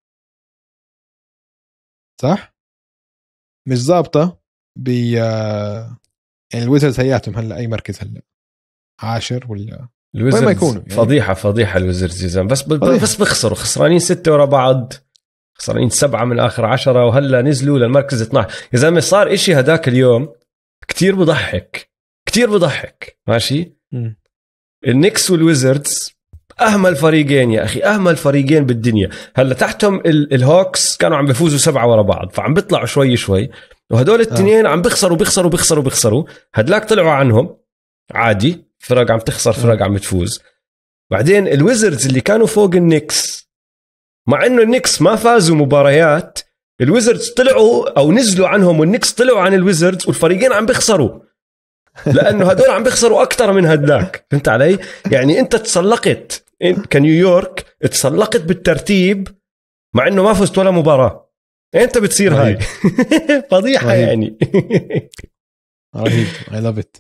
صح؟ مش ظابطه ب يعني الويزرز هياتهم هلا اي مركز هلا 10 ولا وين ما يكونوا يعني. فضيحه الويزرز زين بس بيخسروا خسرانين 6 ورا بعض خسرانين 7 من اخر 10 وهلا نزلوا للمركز 12 يا زلمه صار إشي هداك اليوم كتير بضحك كتير بضحك ماشي النكس والويزردز اهمل فريقين يا اخي اهمل فريقين بالدنيا هلا تحتهم الهوكس كانوا عم بيفوزوا 7 ورا بعض فعم بيطلعوا شوي شوي وهدول التنين عم بيخسروا هدلاك طلعوا عنهم عادي فرق عم تخسر فرق عم تفوز بعدين الويزردز اللي كانوا فوق النكس مع انه النكس ما فازوا مباريات الويزردز طلعوا او نزلوا عنهم والنكس طلعوا عن الويزردز والفريقين عم بيخسروا لانه هدول عم بيخسروا اكثر من هداك فهمت علي يعني انت تسلقت كنيويورك تسلقت بالترتيب مع انه ما فزت ولا مباراه انت بتصير هاي فضيحه يعني رهيب اي لاف ات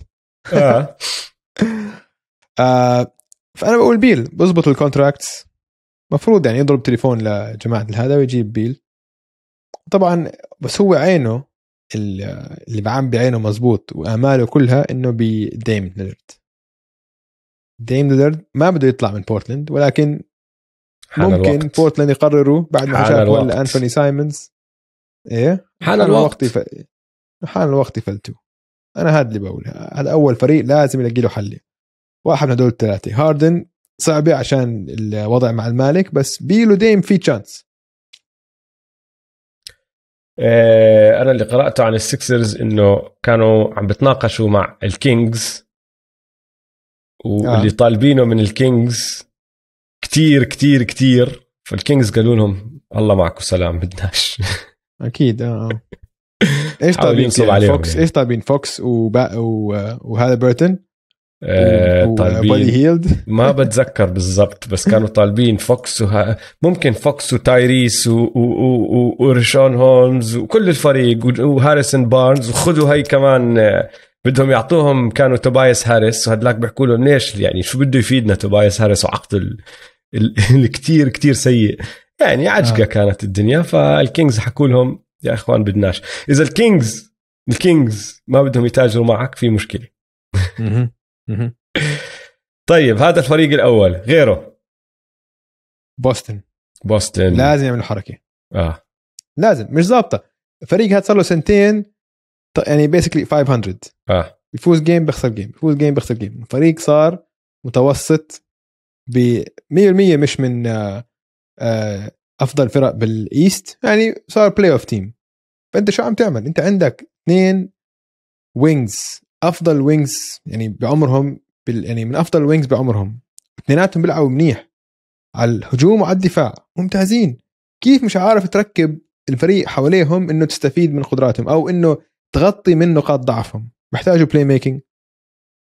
فانا بقول بيل بظبط الكونتراكتس مفروض يعني يضرب تليفون لجماعه هذا ويجيب بيل طبعا بس هو عينه اللي بعم بعينه مزبوط واماله كلها انه بديم ليلرد ديم ليلرد ما بده يطلع من بورتلاند ولكن ممكن بورتلاند يقرروا بعد ما شافوا ولا انتوني سايمونز ايه حان الوقت يفلتوا انا هذا اللي بقوله هذا اول فريق لازم يلاقي له حل واحد من هدول الثلاثه هاردن صعبه عشان الوضع مع المالك بس بيلو ديم في تشانس أنا اللي قرأته عن السكسرز إنه كانوا عم بتناقشوا مع الكينجز واللي طالبينه من الكينجز كتير فالكينجز قالوا لهم الله معكم سلام بدناش أكيد إيش طالبين فوكس يعني. إيش طالبين فوكس وهذا بيرتون طالبين هيلد ما بتذكر بالضبط بس كانوا طالبين فوكس ممكن فوكس وتايريس وريشون هولمز وكل الفريق وهاريسون بارنز وخذوا هاي كمان بدهم يعطوهم كانوا توبايس هاريس وهدلاك بيحكوا لهم ليش يعني شو بده يفيدنا توبايس هاريس وعقد الكتير كتير سيء يعني عجقة كانت الدنيا فالكينجز حكوا لهم يا اخوان بدناش اذا الكينجز ما بدهم يتاجروا معك في مشكلة طيب هذا الفريق الأول غيره بوستن لازم يعملوا حركة لازم مش ضابطة فريق هاد صار له سنتين يعني بيسكلي 500 بيفوز جيم بيخسر جيم بيفوز جيم بيخسر جيم الفريق صار متوسط ب 100% مش من أفضل فرق بالإيست يعني صار بلاي أوف تيم فأنت شو عم تعمل أنت عندك 2 وينجز افضل وينجز يعني بعمرهم يعني من افضل وينجز بعمرهم اثنيناتهم بيلعبوا منيح على الهجوم وعلى الدفاع ممتازين كيف مش عارف تركب الفريق حواليهم انه تستفيد من قدراتهم او انه تغطي من نقاط ضعفهم بيحتاجوا بلاي ميكينج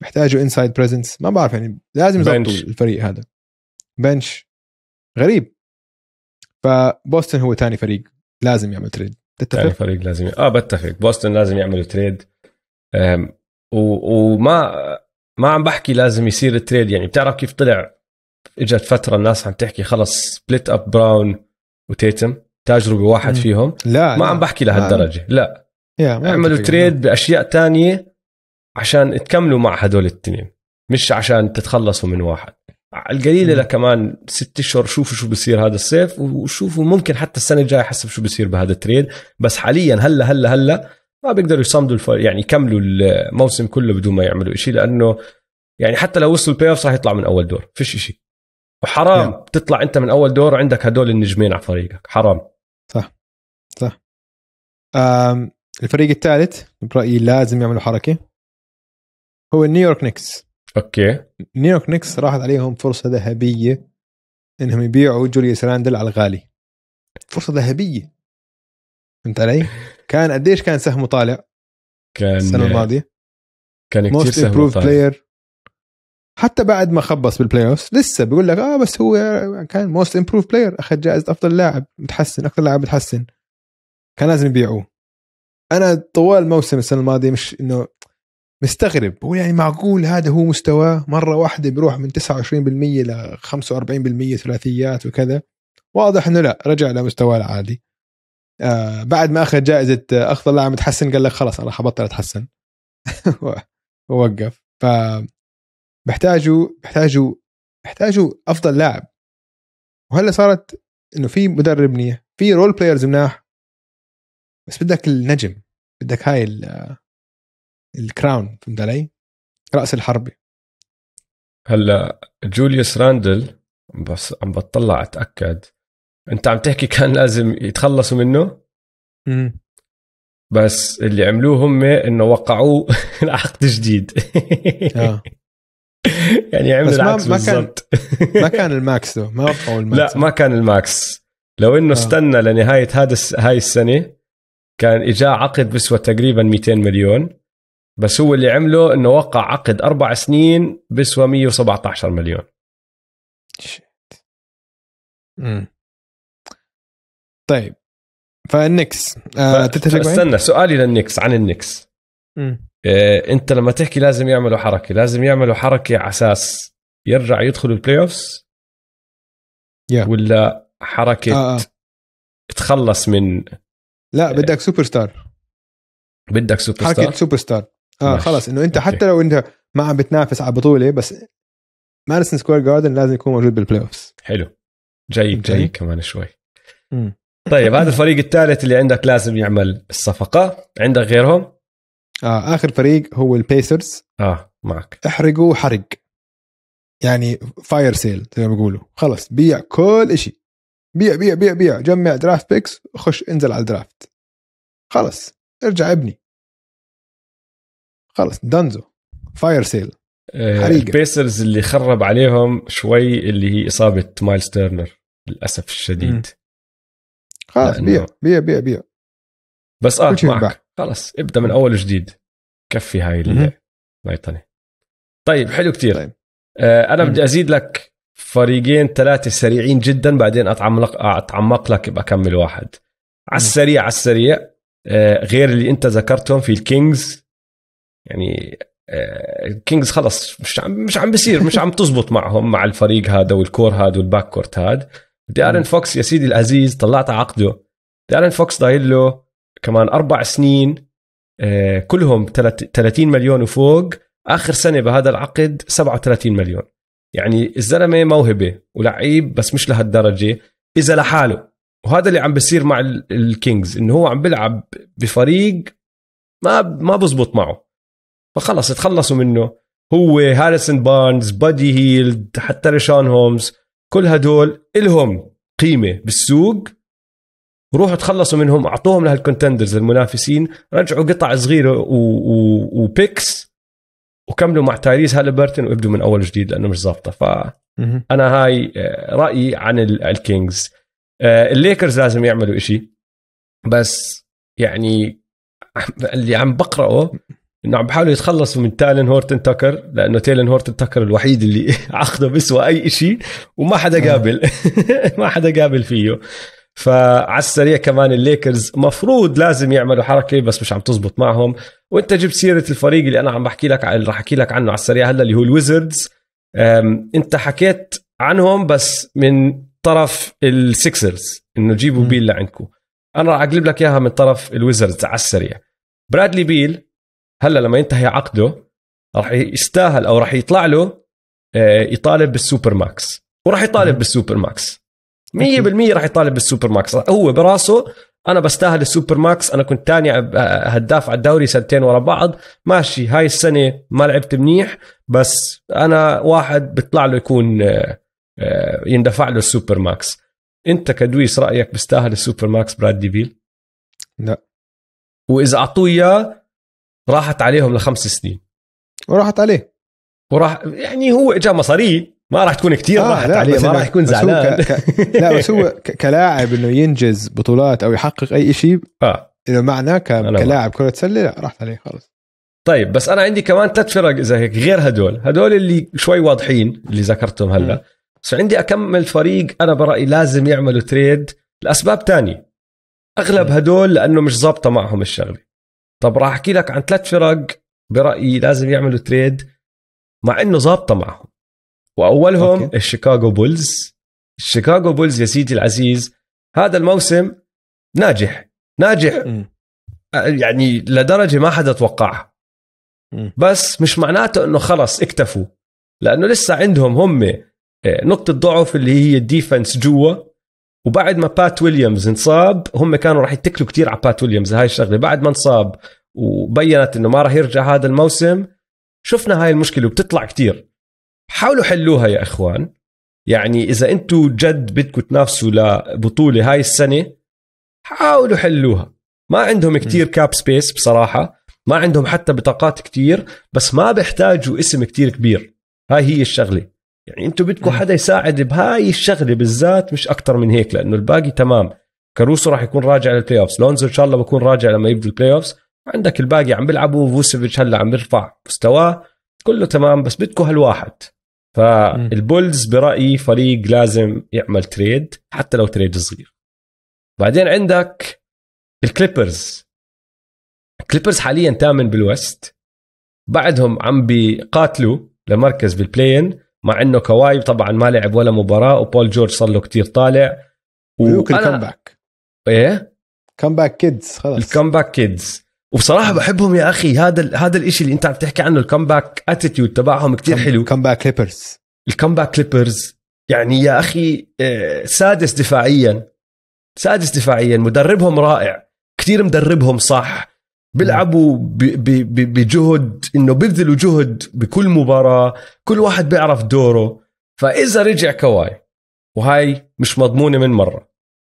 بيحتاجوا انسايد بريزنس ما بعرف يعني لازم يظبطوا الفريق هذا بنش غريب فبوستن هو ثاني فريق لازم يعمل تريد ثاني فريق لازم بتفق بوستن لازم يعملوا تريد وما عم بحكي لازم يصير التريد يعني بتعرف كيف طلع اجت فتره الناس عم تحكي خلص سبليت اب براون وتيتم تاجروا بواحد فيهم لا ما عم بحكي لهالدرجه لا اعملوا تريد باشياء تانية عشان تكملوا مع هدول التنين مش عشان تتخلصوا من واحد القليله لكمان 6 أشهر شوفوا شو بصير هذا الصيف وشوفوا ممكن حتى السنه الجايه حسب شو بصير بهذا التريد بس حاليا هلا ما بيقدروا يصمدوا يعني يكملوا الموسم كله بدون ما يعملوا شيء لانه يعني حتى لو وصلوا البلاي اوف راح يطلع من اول دور فيش شيء وحرام تطلع انت من اول دور وعندك هدول النجمين على فريقك حرام صح الفريق الثالث برايي لازم يعملوا حركه هو النيويورك نيكس اوكي نيويورك نيكس راحت عليهم فرصه ذهبيه انهم يبيعوا جوليوس راندل على الغالي فرصه ذهبيه فهمت علي؟ كان قديش كان سهمه طالع؟ كان السنة الماضية كان كثير سهمه طالع حتى بعد ما خبص بالبلاي اوف لسه بيقول لك بس هو كان موست امبروف بلاير اخذ جائزة افضل لاعب متحسن اكثر لاعب متحسن كان لازم يبيعوه انا طوال موسم السنة الماضية مش انه مستغرب بقول يعني معقول هذا هو مستواه مرة واحدة بيروح من 29% ل 45% ثلاثيات وكذا واضح انه لا رجع لمستواه العادي بعد ما اخذ جائزه افضل لاعب متحسن قال لك خلاص انا حبطل اتحسن ووقف. ف بحتاجوا افضل لاعب. وهلا صارت انه في مدرب منيح، في رول بلايرز مناح، بس بدك النجم، بدك هاي الكراون، فهمت علي؟ راس الحربه. هلا جوليوس راندل بس عم بطلع اتاكد، انت عم تحكي كان لازم يتخلصوا منه. بس اللي عملوه هم انه وقعوه عقد جديد. يعني عملوا العكس بالضبط. ما كان الماكس ده، ما وقعوا الماكس. لا ما كان الماكس، لو انه استنى لنهايه هذا هاي السنه كان اجا عقد بسوى تقريبا 200 مليون، بس هو اللي عمله انه وقع عقد 4 سنين بسوى 117 مليون. طيب فالنكس استنى، سؤالي للنكس عن النكس. انت لما تحكي لازم يعملوا حركه، لازم يعملوا حركه على اساس يرجع يدخلوا البلاي اوفز، ولا حركه تخلص من لا بدك سوبر ستار، حركه سوبر ستار. خلص انه انت حتى لو انت ما عم بتنافس على بطوله، بس ماديسون سكوير جاردن لازم يكون موجود بالبلاي اوفز. حلو، جاي كمان شوي. طيب هذا الفريق الثالث اللي عندك لازم يعمل الصفقة، عندك غيرهم؟ آخر فريق هو البيسرز. معك. احرقوا حرق، يعني فاير سيل زي ما بيقولوا، خلص بيع كل إشي، بيع بيع بيع بيع، جمع درافت بيكس، خش انزل على الدرافت، خلص ارجع ابني، خلص دانزو فاير سيل. البيسرز اللي خرب عليهم شوي اللي هي إصابة مايلز تيرنر للأسف الشديد. خلاص بيع بيع بيع بيع، بس معك، خلاص ابدا من اول جديد، كفي هاي الميطنه. طيب حلو كتير. طيب. انا بدي ازيد لك فريقين ثلاثه سريعين جدا، بعدين اتعمق لك بكمل واحد على السريع. على السريع غير اللي انت ذكرتهم في الكينجز، يعني الكينجز خلص مش عم بيصير، مش عم تزبط معهم، مع الفريق هذا والكور هذا والباك كورت هذا. دارين فوكس يا سيدي العزيز طلعت عقده، دارين فوكس ضايل له كمان 4 سنين كلهم 30 مليون وفوق، آخر سنة بهذا العقد 37 مليون. يعني الزلمة موهبة ولعيب، بس مش لهالدرجة إذا لحاله. وهذا اللي عم بيصير مع الكينجز، إنه هو عم بيلعب بفريق ما بزبط معه، فخلص اتخلصوا منه. هو هاريسون بارنز، بادي هيلد، حتى ريشان هومز، كل هدول إلهم قيمة بالسوق، روحوا تخلصوا منهم، أعطوهم لهالكونتندرز المنافسين، رجعوا قطع صغيرة وبيكس، وكملوا مع تايريز هالبرتون، وابدوا من أول جديد لأنه مش ظابطة. فأنا هاي رأيي عن الكينجز. الليكرز لازم يعملوا إشي، بس يعني اللي عم بقرأه انه عم بحاولوا يتخلصوا من تايلن هورتن تاكر، لانه تايلن هورتن تاكر الوحيد اللي عقده بيسوى اي شيء، وما حدا قابل ما حدا قابل فيه. فعلى السريع كمان الليكرز مفروض لازم يعملوا حركه، بس مش عم تزبط معهم. وانت جبت سيره الفريق اللي انا عم بحكي لك راح احكي لك عنه على السريع هلا، اللي هو الويزردز. انت حكيت عنهم بس من طرف السكسرز انه جيبوا بيل لعندكم، انا راح اقلب لك اياها من طرف الويزردز على السريع. برادلي بيل هلا لما ينتهي عقده راح يستاهل او راح يطلع له يطالب بالسوبر ماكس، وراح يطالب بالسوبر ماكس 100%، راح يطالب بالسوبر ماكس. هو براسه انا بستاهل السوبر ماكس، انا كنت ثاني هداف على الدوري 2 سنين ورا بعض، ماشي هاي السنه ما لعبت منيح، بس انا واحد بيطلع له يكون يندفع له السوبر ماكس. انت كدويس رايك بستاهل السوبر ماكس برادلي بيل؟ لا، واذا اعطوه اياه راحت عليهم ل5 سنين، وراحت عليه، وراح يعني هو اجى مصاري، ما راح تكون كتير راحت عليه، ما راح يكون زعلان. لا بس هو كلاعب انه ينجز بطولات او يحقق اي شيء انه معناه كلاعب كرة سلة، لا راحت عليه خلص. طيب بس انا عندي كمان 3 فرق اذا هيك غير هدول اللي شوي واضحين اللي ذكرتهم هلا. بس عندي اكمل فريق انا برأيي لازم يعملوا تريد لاسباب تانية، اغلب هدول لانه مش ظابطة معهم الشغلة. طب راح احكي لك عن 3 فرق برأيي لازم يعملوا تريد مع انه ظابطه معهم، واولهم الشيكاغو بولز. الشيكاغو بولز يا سيدي العزيز هذا الموسم ناجح، ناجح يعني لدرجة ما حدا توقعها. بس مش معناته انه خلص اكتفوا، لانه لسه عندهم هم نقطة ضعف اللي هي الديفنس جوا. وبعد ما بات ويليامز انصاب هم كانوا راح يتكلوا كتير على بات ويليامز هاي الشغلة، بعد ما انصاب وبينت انه ما راح يرجع هذا الموسم شفنا هاي المشكلة وبتطلع كتير. حاولوا حلوها يا اخوان، يعني اذا انتوا جد بدكم تنافسوا لبطولة هاي السنة حاولوا حلوها. ما عندهم كتير كاب سبيس بصراحة، ما عندهم حتى بطاقات كتير، بس ما بيحتاجوا اسم كتير كبير. هاي هي الشغلة، يعني انتوا بدكم حدا يساعد بهاي الشغله بالذات مش اكتر من هيك، لانه الباقي تمام. كاروسو راح يكون راجع للبلاي اوفز، لونزو ان شاء الله بكون راجع لما يبدو البلاي اوفز، عندك الباقي عم بيلعبوا، فوسيفيتش هلا عم بيرفع مستواه، كله تمام، بس بدكم هالواحد. فالبولز برايي فريق لازم يعمل تريد حتى لو تريد صغير. بعدين عندك الكليبرز، الكليبرز حاليا 8 بالوست، بعدهم عم بيقاتلوا لمركز بالبلاين، مع انه كواي طبعا ما لعب ولا مباراه، وبول جورج صار له كثير طالع، ويوكل كمباك ايه كمباك كيدز، خلص الكمباك كيدز. وبصراحه بحبهم يا اخي، هذا الشيء اللي انت عم تحكي عنه الكمباك اتيتيود تبعهم كثير حلو. كمباك كليبرز، الكمباك كليبرز يعني يا اخي سادس دفاعيا، سادس دفاعيا، مدربهم رائع كثير، مدربهم صح، بيلعبوا بجهد، انه بيبذلوا جهد بكل مباراة، كل واحد بيعرف دوره. فإذا رجع كواي، وهاي مش مضمونة من مرة،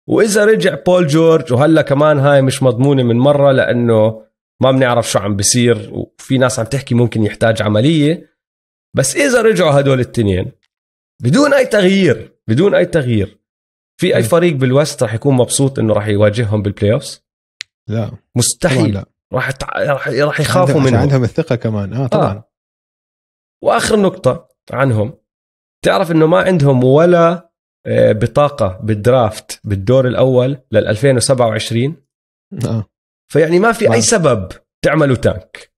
وإذا رجع بول جورج، وهلا كمان هاي مش مضمونة من مرة، لأنه ما بنعرف شو عم بيصير، وفي ناس عم تحكي ممكن يحتاج عملية. بس إذا رجعوا هدول التنين بدون أي تغيير، بدون أي تغيير، في أي فريق بالوست رح يكون مبسوط إنه رح يواجههم بالبلاي أوفس؟ لا مستحيل، لا. راح يخافوا منهم، عندهم الثقة كمان. طبعا. واخر نقطة عنهم، تعرف انه ما عندهم ولا بطاقة بالدرافت بالدور الاول لل 2027. فيعني ما في اي سبب تعملوا تانك،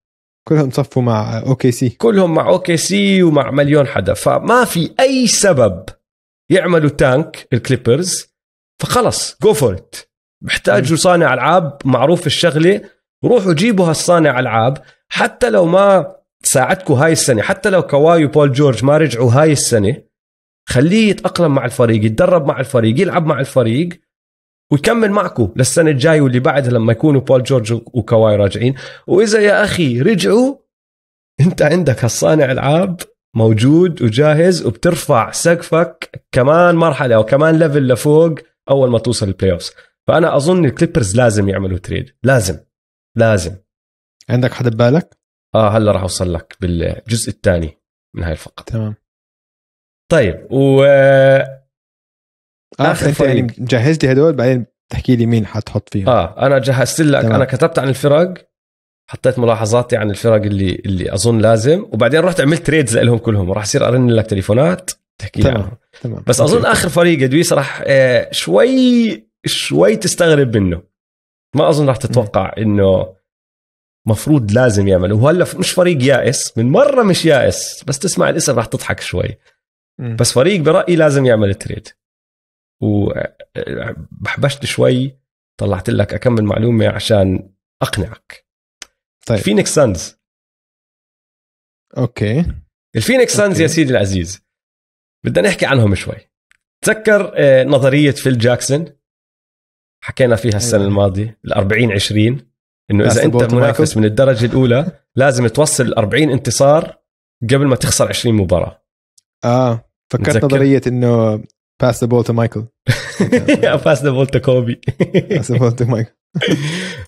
كلهم صفوا مع اوكي سي، كلهم مع اوكي سي ومع مليون حدا، فما في اي سبب يعملوا تانك الكليبرز. فخلص جو فور ات، محتاجوا صانع العاب معروف الشغلة، روحوا جيبوا هالصانع العاب، حتى لو ما ساعدكوا هاي السنة، حتى لو كواي وبول جورج ما رجعوا هاي السنة، خليه يتأقلم مع الفريق، يتدرب مع الفريق، يلعب مع الفريق، ويكمل معكم للسنة الجاي واللي بعدها لما يكونوا بول جورج وكواي راجعين. وإذا يا أخي رجعوا، أنت عندك هالصانع العاب موجود وجاهز، وبترفع سقفك كمان مرحلة أو كمان ليفل لفوق أول ما توصل البلاي أوفس. فأنا أظن الكليبرز لازم يعملوا تريد، لازم. عندك حدا ببالك؟ هلا راح اوصل لك بالجزء الثاني من هاي الفقرة. تمام. طيب، و اخر فريق مجهز لي هدول، بعدين تحكي لي مين حتحط فيهم. انا جهزت لك، انا كتبت عن الفرق، حطيت ملاحظاتي عن الفرق اللي اظن لازم، وبعدين رحت عملت تريدز لهم كلهم، وراح يصير ارن لك تليفونات تحكي لي عنهم. تمام. بس اظن اخر فريق ادويس راح شوي تستغرب منه، ما اظن راح تتوقع انه مفروض لازم يعمل. وهلا مش فريق يائس، من مره مش يائس، بس تسمع الاسم راح تضحك شوي. بس فريق برايي لازم يعمل تريد، وبحبشت شوي طلعت لك اكمل معلومه عشان اقنعك. طيب، الفينيكس سانز. اوكي، الفينيكس سانز يا سيدي العزيز بدنا نحكي عنهم شوي. تذكر نظريه فيل جاكسون حكينا فيها السنة الماضية، 40-20، إنه إذا أنت منافس من الدرجة الأولى لازم توصل 40 انتصار قبل ما تخسر 20 مباراة. فكرت نظرية إنه باس ذا بول تو مايكل، باس ذا بول تو كوبي، باس ذا بول تو مايكل.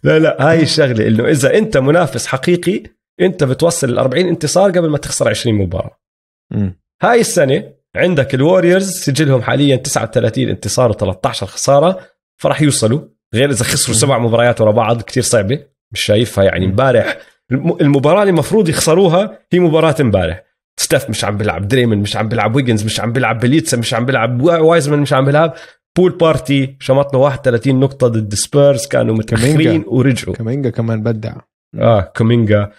لا، هاي الشغلة إنه إذا أنت منافس حقيقي أنت بتوصل 40 انتصار قبل ما تخسر 20 مباراة. هاي السنة عندك الواريورز سجلهم حاليا 39 انتصار و13 خسارة، فراح يوصلوا، غير إذا خسروا 7 مباريات ورا بعض كتير صعبة، مش شايفها يعني. مبارح المباراة اللي مفروض يخسروها هي مباراة مبارح، ستيف مش عم بلعب، دريمن مش عم بلعب، ويجنز مش عم بلعب، بليتسا مش عم بلعب، وايزمان مش عم بلعب، بول بارتي شمطنا 31 نقطة ضد سبيرز، كانوا متأخرين ورجعوا. كامينجا كمان بدع. كامينجا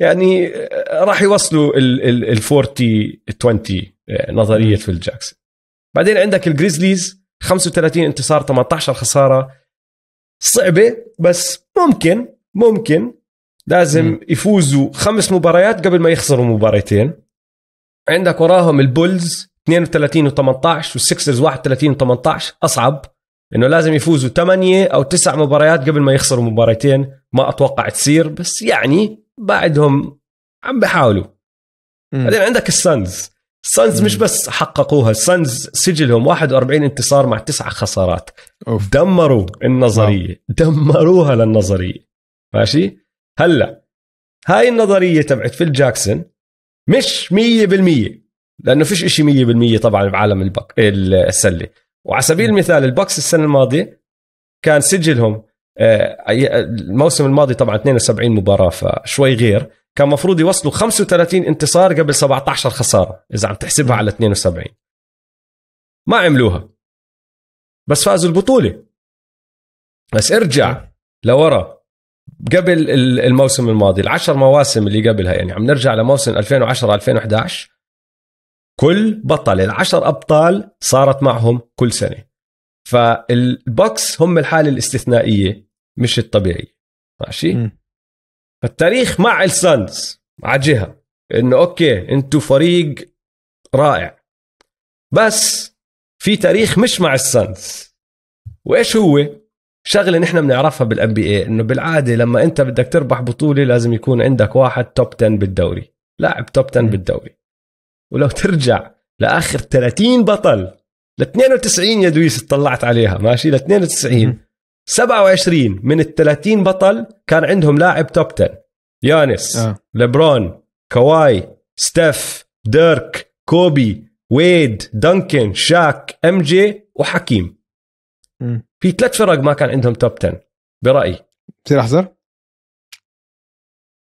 يعني راح يوصلوا ال 40-20 نظرية في الجاكسون. بعدين عندك الجريزليز 35 انتصار 18 خسارة، صعبة بس ممكن لازم يفوزوا 5 مباريات قبل ما يخسروا 2. عندك وراهم البولز 32-18 والسكسرز 31-18. أصعب إنه لازم يفوزوا 8 أو 9 مباريات قبل ما يخسروا 2. ما أتوقع تصير بس يعني بعدهم عم بحاولوا. بعدين عندك السانز مش بس حققوها، السانز سجلهم 41 انتصار مع 9 خسارات. دمروا النظرية، دمروها للنظرية. ماشي؟ هلا هاي النظرية تبعت فيل جاكسون مش 100%، لأنه فيش إشي 100% طبعا بعالم السلة. وعلى سبيل المثال البوكس السنة الماضية كان سجلهم الموسم الماضي طبعا 72 مباراة فشوي غير، كان مفروض يوصلوا 35 انتصار قبل 17 خسارة إذا عم تحسبها على 72. ما عملوها بس فازوا البطولة. بس ارجع لورا قبل الموسم الماضي، ال10 مواسم اللي قبلها، يعني عم نرجع لموسم 2010-2011. كل بطل ال10 أبطال صارت معهم كل سنة. فالبوكس هم الحالة الاستثنائية مش الطبيعية. ماشي؟ التاريخ مع السانز على جهة انه اوكي انتو فريق رائع، بس في تاريخ مش مع السانز. وايش هو؟ شغلة نحن بنعرفها بالان بي اي، انه بالعادة لما انت بدك تربح بطولة لازم يكون عندك واحد توب 10 بالدوري، لاعب توب 10 بالدوري. ولو ترجع لاخر 30 بطل، ل 92 يا دويس اطلعت عليها، ماشي؟ ل 92 27 من ال 30 بطل كان عندهم لاعب توب 10. يانس، ليبرون، كواي، ستيف، ديرك، كوبي، ويد، دنكن، شاك، ام جي وحكيم. في 3 فرق ما كان عندهم توب 10 برأيي. بصير احذر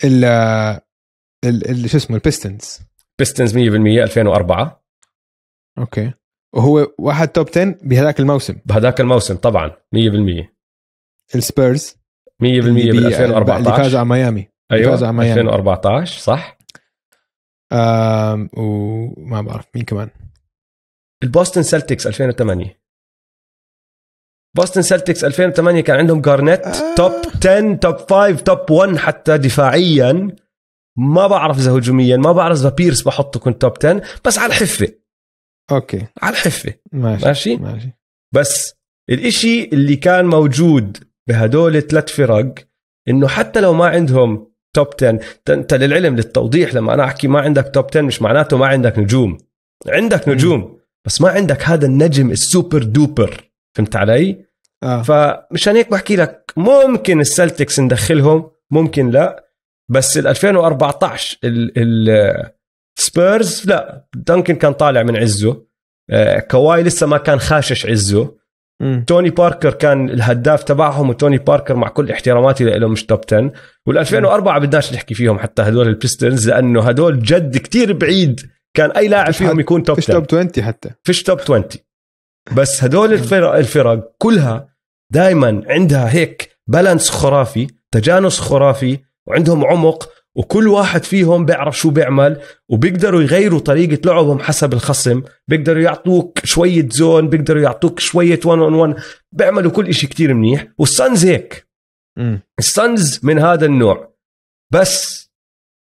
ال شو اسمه البيستنز 100% 2004. اوكي، وهو واحد توب 10 بهذاك الموسم طبعا 100%. السبيرز 100% بال 2014 اللي فاز على ميامي. ايوه 2014 صح. وما بعرف مين كمان. البوستن سلتكس 2008 كان عندهم جارنيت توب 10 توب 5 توب 1 حتى دفاعيا، ما بعرف اذا هجوميا، ما بعرف اذا بيرس بحطه كنت توب 10 بس على الحفه. اوكي على الحفه ماشي. بس الاشي اللي كان موجود بهدول 3 فرق انه حتى لو ما عندهم توب 10، انت للعلم للتوضيح لما انا احكي ما عندك توب 10 مش معناته ما عندك نجوم. عندك نجوم بس ما عندك هذا النجم السوبر دوبر، فهمت علي؟ فمشان هيك بحكي لك ممكن السلتكس ندخلهم ممكن لا. بس ال 2014 السبيرز لا، دانكن كان طالع من عزه، كواي لسه ما كان خاشش عزه، توني باركر كان الهداف تبعهم، وتوني باركر مع كل احتراماتي له مش توب 10. وال 2004 بدناش نحكي فيهم حتى هدول البيستنز، لانه هدول جد كتير بعيد كان اي لاعب فيهم يكون توب 10، فيش توب 20 حتى، فيش توب 20. بس هدول الفرق كلها دائما عندها هيك بالانس خرافي، تجانس خرافي، وعندهم عمق، وكل واحد فيهم بيعرف شو بيعمل، وبيقدروا يغيروا طريقة لعبهم حسب الخصم، بيقدروا يعطوك شوية زون، بيقدروا يعطوك شوية 1-on-1، بيعملوا كل إشي كتير منيح. والسانز هيك، السانز من هذا النوع. بس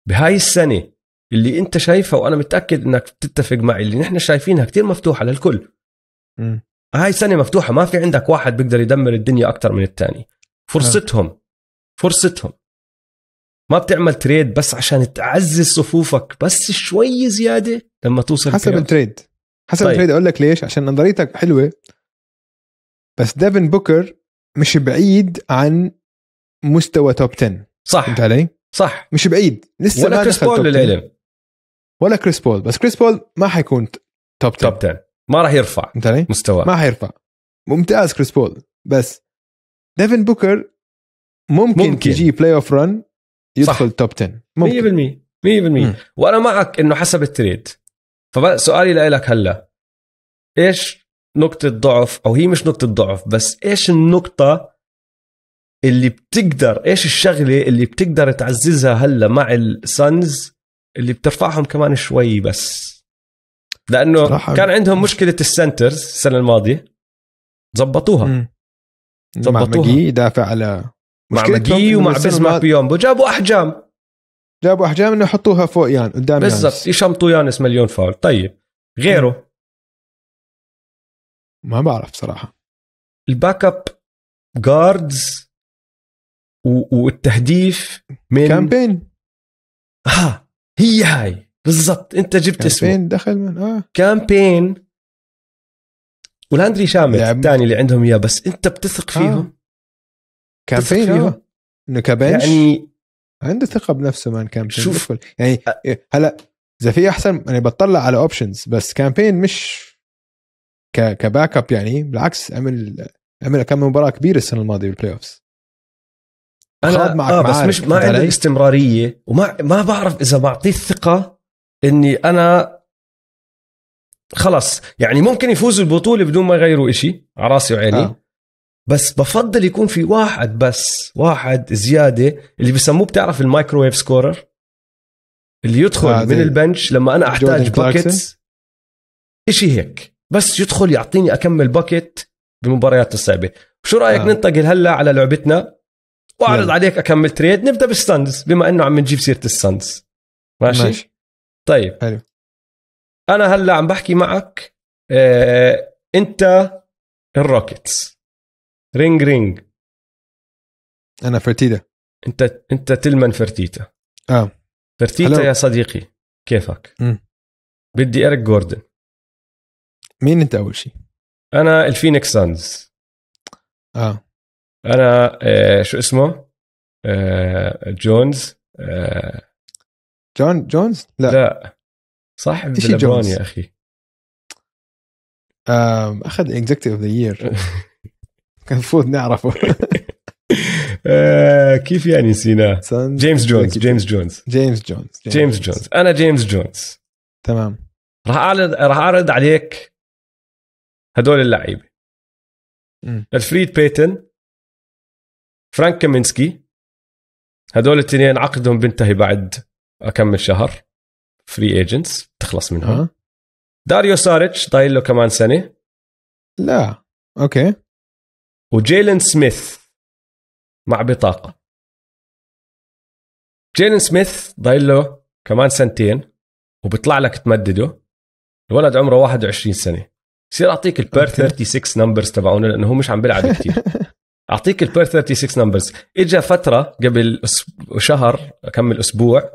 بهاي السنة اللي انت شايفها، وأنا متأكد انك بتتفق معي، اللي نحن شايفينها كتير مفتوحة للكل. هاي السنة مفتوحة، ما في عندك واحد بيقدر يدمر الدنيا أكتر من التاني. فرصتهم ما بتعمل تريد بس عشان تعزز صفوفك بس شوي زيادة لما توصل حسب التريد. حسب التريد أقول لك ليش، عشان نظريتك حلوة. بس ديفن بوكر مش بعيد عن مستوى توب 10، صح؟ انت علي؟ صح، مش بعيد لسه. ولا كريس بول للعلم، ولا كريس بول، بس كريس بول ما حيكون توب 10، ما راح يرفع، انت علي؟ مستوى ما حيرفع. ممتاز كريس بول، بس ديفن بوكر ممكن تجي بلاي اوف رن يدخل توب 10 100%. وأنا معك إنه حسب التريد. فسؤالي لإلك هلا، إيش نقطة ضعف، أو هي مش نقطة ضعف بس إيش النقطة اللي بتقدر، إيش الشغلة اللي بتقدر تعززها هلا مع السانز اللي بترفعهم كمان شوي؟ بس لأنه كان عندهم مشكلة السنترز السنة الماضية، زبطوها. مع ماجي يدافع على مع ماجي ومع بسمع بيومبو. جابوا احجام انه يحطوها فوق يان قدام يانس بالضبط، يشمطوا يانس مليون فاول. طيب غيره ما بعرف صراحه. الباك اب جاردز والتهديف من كامبين. ها هي هاي بالضبط، انت جبت اسمه كامبين. دخل من كامبين ولاندري شامت الثاني اللي عندهم اياه، بس انت بتثق فيهم. كامبين انه كبنش يعني عنده ثقه بنفسه. مان كامبين شوف يعني هلا اذا في احسن، انا بتطلع على اوبشنز، بس كامبين مش كباك اب يعني، بالعكس عمل كم مباراه كبيره السنه الماضيه بالبلاي اوفز. انا بس مش ما عندي استمراريه، وما بعرف اذا بعطيه الثقه اني انا خلص يعني ممكن يفوزوا البطوله بدون ما يغيروا إشي، على راسي وعيني. بس بفضل يكون في واحد، بس واحد زياده اللي بسموه بتعرف المايكروويف سكورر، اللي يدخل من البنش لما انا احتاج باكيتس إشي هيك، بس يدخل يعطيني اكمل باكيت بالمباريات الصعبه. شو رايك ننتقل هلا على لعبتنا واعرض عليك اكمل تريد؟ نبدا بالستاندز بما انه عم نجيب سيره الستاندز. ماشي طيب حلو. انا هلا عم بحكي معك انت الروكيتس. رينج رينج. انا فرتيتا. انت تلمن فرتيتا. فرتيتا يا صديقي كيفك؟ بدي إريك جوردن. مين انت اول شيء؟ انا الفينيكس سانز. انا شو اسمه؟ جونز. جون جونز؟ لا صاحب لبرون يا اخي. اخذ اكزكتيف اوف ذا يير، كان فوت نعرفه. كيف يعني نسيناه؟ جيمس جونز. انا جيمس جونز. تمام. راح اعرض عليك هدول اللعيبه. الفريد بيتن، فرانك كامينسكي، هدول الاثنين عقدهم بينتهي بعد اكمل شهر، فري ايجنتس تخلص منهم. داريو ساريتش ضايل له كمان سنه. لا اوكي. وجيلن سميث مع بطاقه. جيلن سميث ضايل له كمان سنتين وبيطلع لك تمدده. الولد عمره 21 سنه. بصير اعطيك البير 36 نمبرز تبعونه لانه هو مش عم بيلعب كثير. اعطيك البير 36 نمبرز. اجى فتره قبل شهر اكمل اسبوع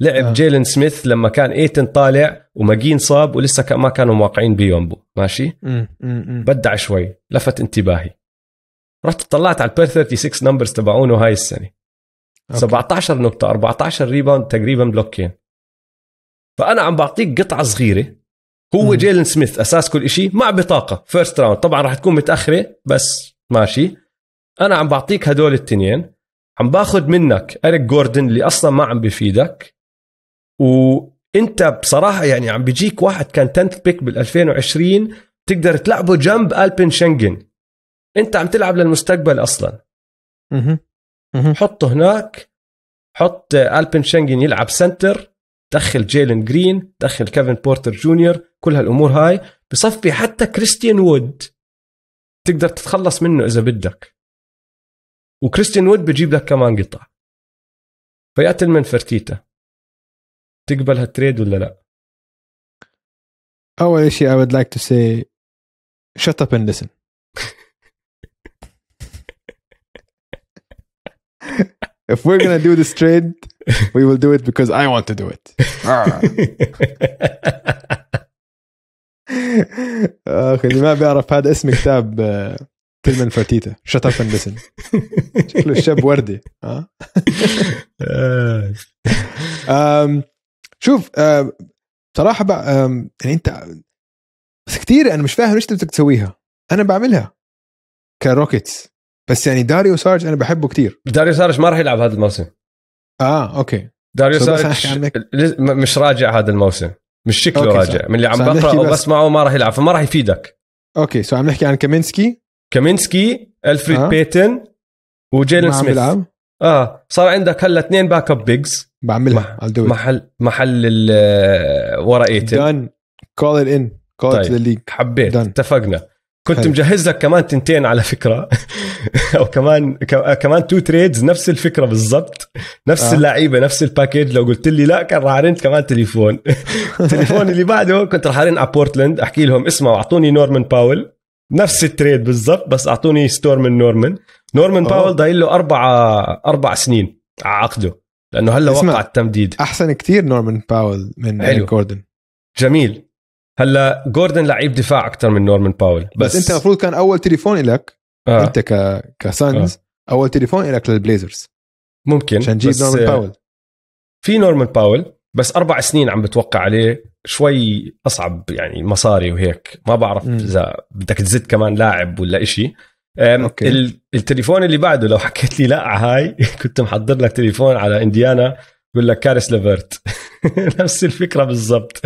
لعب جيلن سميث لما كان ايتن طالع وماجين صاب ولسه ما كانوا مواقعين بيومبو. ماشي بدع شوي، لفت انتباهي، رحت طلعت على البير 36 نمبرز تبعونه هاي السنه. 17 نقطه، 14 ريباوند، تقريبا بلوكين. فانا عم بعطيك قطعه صغيره، هو جيلن سميث اساس كل شيء مع بطاقه فيرست راوند، طبعا راح تكون متاخره بس ماشي. انا عم بعطيك هدول التنين، عم باخذ منك إريك جوردن اللي اصلا ما عم بفيدك، وانت بصراحه يعني عم بيجيك واحد كان 10th بيك بال 2020 تقدر تلعبه جنب ألبن شنغن. انت عم تلعب للمستقبل اصلا. حطه هناك، حط ألبن شنغن يلعب سنتر، دخل جيلن جرين، دخل كيفن بورتر جونيور، كل هالامور هاي بصفي. حتى كريستيان وود تقدر تتخلص منه اذا بدك، وكريستيان وود بجيب لك كمان قطع. فياتل من فرتيتا، تقبل هالتريد ولا لا؟ اول شيء I would like to say shut up and listen. If we're gonna do this trade, we will do it because I want to do it. أخي اللي ما بيعرف هذا اسم كتاب تلمن فرتيتا Shut Up and Listen. شكله الشاب وردي. شوف بصراحة يعني أنت بس كتير أنا مش فاهم ليش بدك تسويها. أنا بعملها كروكيتس، بس يعني داريو سارج أنا بحبه كتير. داريو سارج ما راح يلعب هذا الموسم. أوكي. داريو سارج مش راجع هذا الموسم، مش شكله راجع. من اللي عم بقرأ أو بسمعه ما راح يلعب، فما راح يفيدك. أوكي سو عم نحكي عن كامينسكي، ألفريد بيتن، وجيلن سميث. صار عندك هلا اثنين باك اب بيجز بعملها محل ورا ايتن. دان كول ات ان كول ات للليج. حبيت، اتفقنا. كنت مجهز لك كمان تنتين على فكرة أو كمان 2 تريدز نفس الفكرة بالضبط، نفس اللعيبة، نفس الباكيج. لو قلت لي لا كان راح أرنت كمان تليفون التليفون اللي بعده كنت راح أرن على بورتلاند أحكي لهم اسمعوا أعطوني نورمان باول نفس التريد بالضبط، بس أعطوني ستور من نورمان باول ضايل له 4 سنين على عقده، لأنه هلا وقع التمديد. أحسن كتير نورمان باول من جوردن. جميل. هلا جوردن لعيب دفاع اكثر من نورمان باول، بس انت المفروض كان اول تليفون لك انت كسانز اول تليفون لك للبليزرز ممكن عشان تجيب نورمان باول. في نورمان باول بس 4 سنين عم بتوقع عليه، شوي اصعب يعني مصاري وهيك، ما بعرف اذا بدك تزيد كمان لاعب ولا إشي. التليفون اللي بعده لو حكيت لي لا هاي كنت محضر لك تليفون على انديانا بقول لك كاريس ليفرت نفس الفكره بالضبط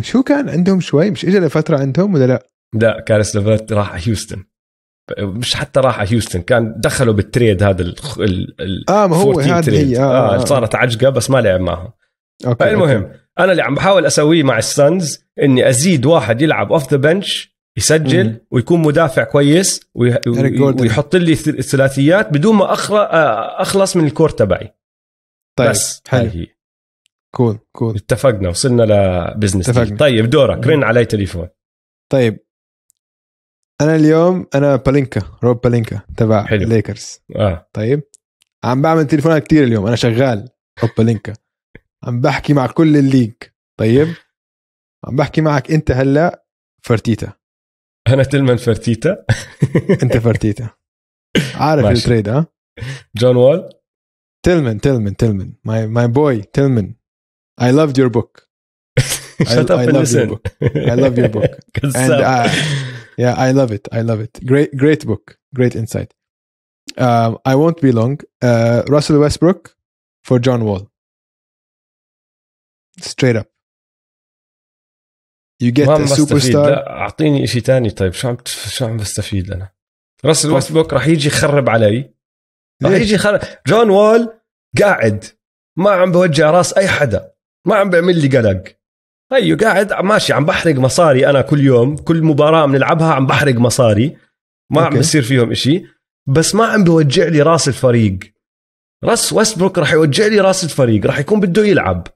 شو كان عندهم شوي مش اجى لفتره عندهم ولا لا؟ لا كاريس ليفرت راح على هيوستن، مش حتى راح على هيوستن، كان دخلوا بالتريد هذا ال ما هو هي صارت عجقه بس ما لعب معهم. المهم انا اللي عم بحاول اسويه مع السانز اني ازيد واحد يلعب اوف ذا بنش يسجل ويكون مدافع كويس ويحط لي الثلاثيات بدون ما اخلص من الكور تبعي. طيب بس هاي كول اتفقنا، وصلنا لبزنس. طيب دورك، رن علي تليفون. طيب انا اليوم بالينكا، روب بالينكا تبع الليكرز. طيب عم بعمل تليفونات كتير اليوم، انا شغال روب بالينكا عم بحكي مع كل الليج. طيب عم بحكي معك انت هلا فرتيتا، انا تلمن فرتيتا انت فرتيتا، عارف التريد جون وول تلمن ماي بوي تلمن. I loved your book. I love your book. And yeah, I love it. Great book. Great insight. I won't be long. Russell Westbrook for John Wall. Straight up. You get a superstar. لا أعطيني إشي تاني. طيب شو عم بستفيد أنا؟ راسل ويستبروك راح يجي يخرب علي. جون وول قاعد ما عم بوجه راس أي حدا. ما عم بعمل لي قلق، هيو قاعد ماشي عم بحرق مصاري. أنا كل يوم كل مباراة بنلعبها عم بحرق مصاري، ما عم بصير فيهم إشي، بس ما عم بوجع لي راس الفريق. راس ويستبروك رح يوجع لي راس الفريق، رح يكون بده يلعب.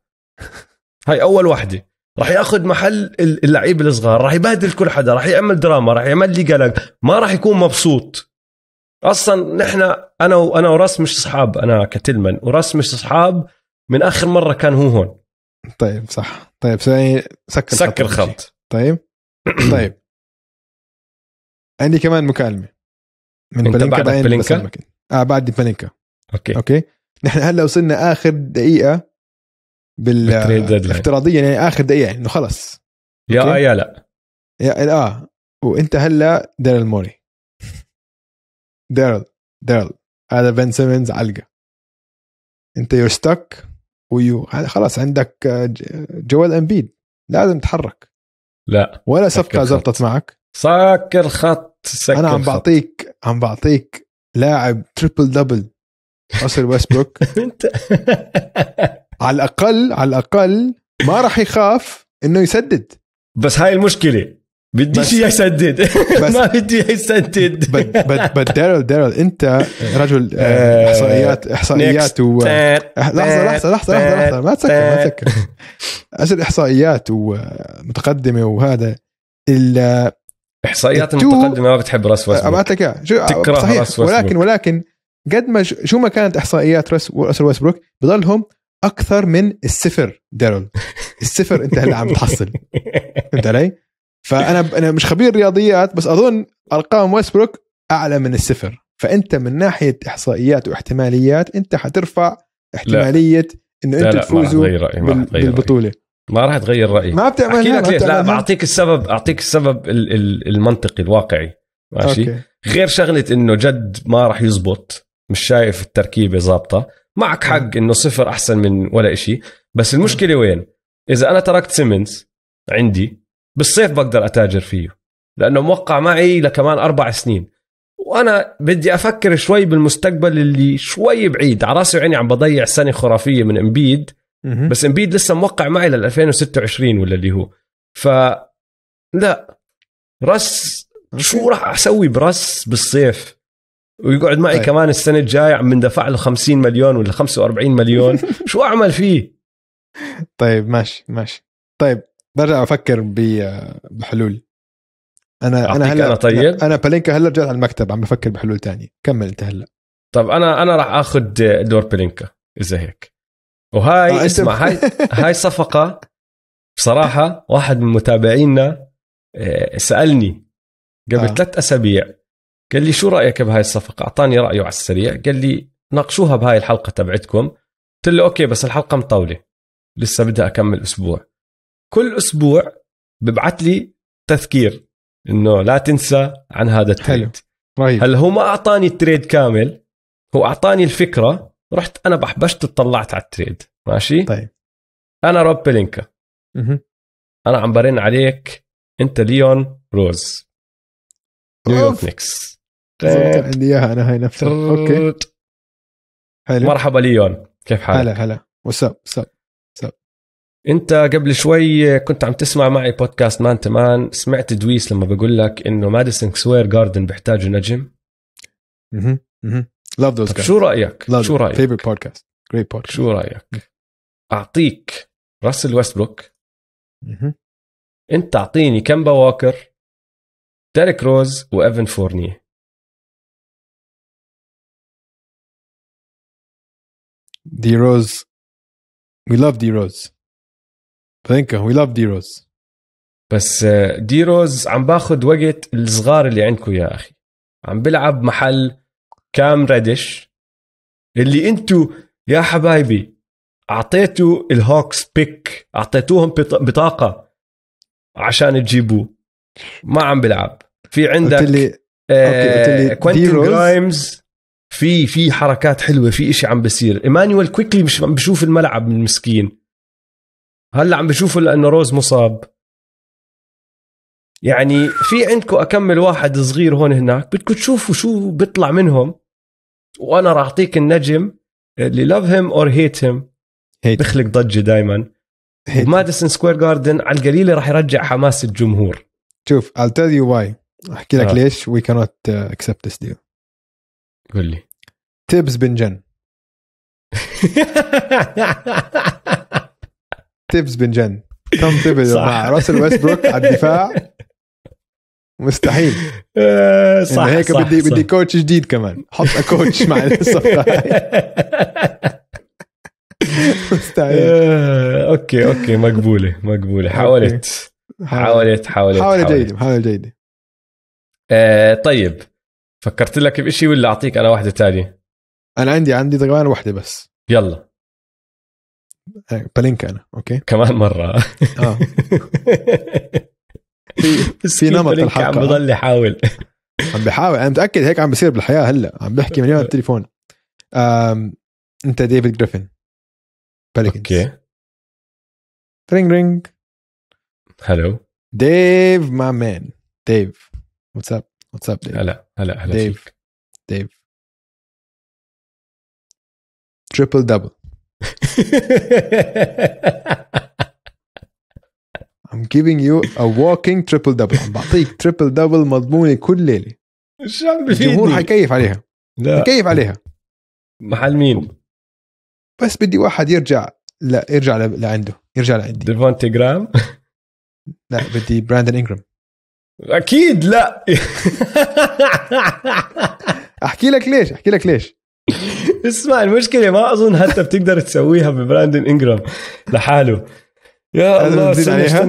هاي أول واحدة. رح يأخذ محل اللعيب الصغار، رح يبهدل كل حدا، رح يعمل دراما، رح يعمل لي قلق، ما رح يكون مبسوط. أصلا نحن أنا وراس مش أصحاب، أنا كتلمن وراس مش أصحاب من آخر مرة كان هو هون. طيب صح. طيب سكر الخط. طيب عندي كمان مكالمة من بالينكا. بعد بالينكا. اوكي نحن هلا وصلنا اخر دقيقة بالافتراضية، يعني اخر دقيقة انه خلص يا لا وانت هلا داريل موري داريل هذا بن سيمنز علقة، انت يور ستك خلاص. عندك جوال أمبيد، لازم تحرك. لا ولا صفقة زبطت معك. سكر خط. أنا عم بعطيك لاعب تريبل دبل راسل ويستبروك على الأقل ما راح يخاف إنه يسدد. بس هاي المشكلة، بديش يسدد ما بدي يسدد. بس داريل انت رجل احصائيات لحظه ما تسكر اجل احصائيات ومتقدمه وهذا الاحصائيات المتقدمه ما بتحب راس ويستبروك. ابعث لك اياها صحيح، ولكن قد ما شو ما كانت احصائيات راس ويستبروك بضلهم اكثر من الصفر. داريل الصفر انت هلا عم تحصل، فهمت علي؟ فأنا مش خبير رياضيات، بس أظن أرقام ويستبروك أعلى من الصفر، فأنت من ناحية إحصائيات واحتماليات أنت حترفع احتمالية إنه أنت تفوزوا بالبطولة. ما راح تغير رأيي. ما بتعمل لا أعطيك السبب المنطقي الواقعي، ماشي؟ غير شغلة إنه جد ما راح يزبط، مش شايف التركيبة ظابطة. معك حق إنه صفر أحسن من ولا إشي، بس المشكلة وين؟ إذا أنا تركت سيمنز عندي بالصيف بقدر أتاجر فيه، لأنه موقع معي لكمان 4 سنين، وأنا بدي أفكر شوي بالمستقبل اللي شوي بعيد. على راسي وعيني عم بضيع سنة خرافية من امبيد، بس امبيد لسه موقع معي لل 2026 ولا اللي هو. فلا راس شو راح اسوي براس بالصيف ويقعد معي كمان السنه الجايه عم ندفع له 50 مليون ولا 45 مليون شو اعمل فيه؟ طيب ماشي طيب برجع افكر بحلول. انا بلينكا هلا رجعت على المكتب عم بفكر بحلول تانية. كمل انت هلا. طب انا راح اخذ دور بلينكا اذا هيك. وهاي اسمع هاي صفقه بصراحه واحد من متابعينا سالني قبل 3 أسابيع قال لي شو رايك بهاي الصفقه؟ اعطاني رايه على السريع، قال لي ناقشوها بهاي الحلقه تبعتكم. قلت له اوكي بس الحلقه مطوله لسه بدها اكمل اسبوع. كل اسبوع ببعث لي تذكير انه لا تنسى عن هذا التريد. هل هو ما اعطاني التريد كامل، هو اعطاني الفكره، رحت انا بحبشت اطلعت على التريد. ماشي طيب. انا روب بلينكا انا عم برن عليك، انت ليون روز نيويورك نيكس. عندي اياها انا هاي نفسها. اوكي حلو. مرحبا ليون، كيف حالك؟ هلا وسب. انت قبل شوي كنت عم تسمع معي بودكاست مان تمان، سمعت دويس لما بقول لك انه ماديسون سكوير جاردن بيحتاجوا نجم. لاف ذوز جايز. شو رايك فيفورت بودكاست، جريت بودكاست. شو رايك اعطيك راسل ويستبروك، انت اعطيني كامبا واكر، ديريك روز، وايفن فورني. دي روز وي لاف دي روز بلينكا، وي لاف دي روز، بس دي روز عم باخذ وقت الصغار اللي عندكم يا اخي. عم بلعب محل كام ريدش اللي انتو يا حبايبي اعطيتوا الهوكس بيك، اعطيتوهم بطاقه عشان تجيبوه، ما عم بلعب. في عندك كوينتين جرايمز، في حركات حلوه، في اشي عم بصير. ايمانويل كويكلي مش عم بشوف الملعب المسكين، هلا عم بشوفه لانه روز مصاب. يعني في عندكم اكمل واحد صغير هون هناك، بدكم تشوفوا شو بيطلع منهم. وانا راح اعطيك النجم اللي لاف هيم اور هيت هيم، بخلق ضجه دائما. ماديسون سكوير جاردن على القليله راح يرجع حماس الجمهور. شوف I'll tell you why، احكي لك ليش we cannot accept this deal. قول لي. تيبس بنجن تم تبس مع راسل ويستبروك على الدفاع مستحيل. صح هيك. صح بدي كوتش جديد كمان، حط كوتش مع الصفقه مستحيل. اوكي مقبوله. حاولت جيدة. طيب فكرت لك بشيء ولا اعطيك انا واحده ثانيه؟ انا عندي كمان واحده بس. يلا بلينكا انا. اوكي كمان مره. في نمط الحلقه عم بضل يحاول. انا متاكد هيك عم بصير بالحياه. هلا عم بحكي مليون على التليفون. انت ديفيد جريفن بليكنز. اوكي رينج هلو ديف ماي مان. ديف واتساب ديف. هلا ديف تريبل دبل. I'm giving you a walking triple double. عم بعطيك triple double مضمونة كل ليلة. الجمهور حيكيف عليها. لا حيكيف عليها. محل مين؟ بس بدي واحد يرجع لعنده، يرجع لعندي. ديفونتي جرام. لا بدي براندن إنجرام. أكيد لا. أحكي لك ليش. اسمع المشكلة ما أظن حتى بتقدر تسويها ببراندن إنجرام لحاله. يا الله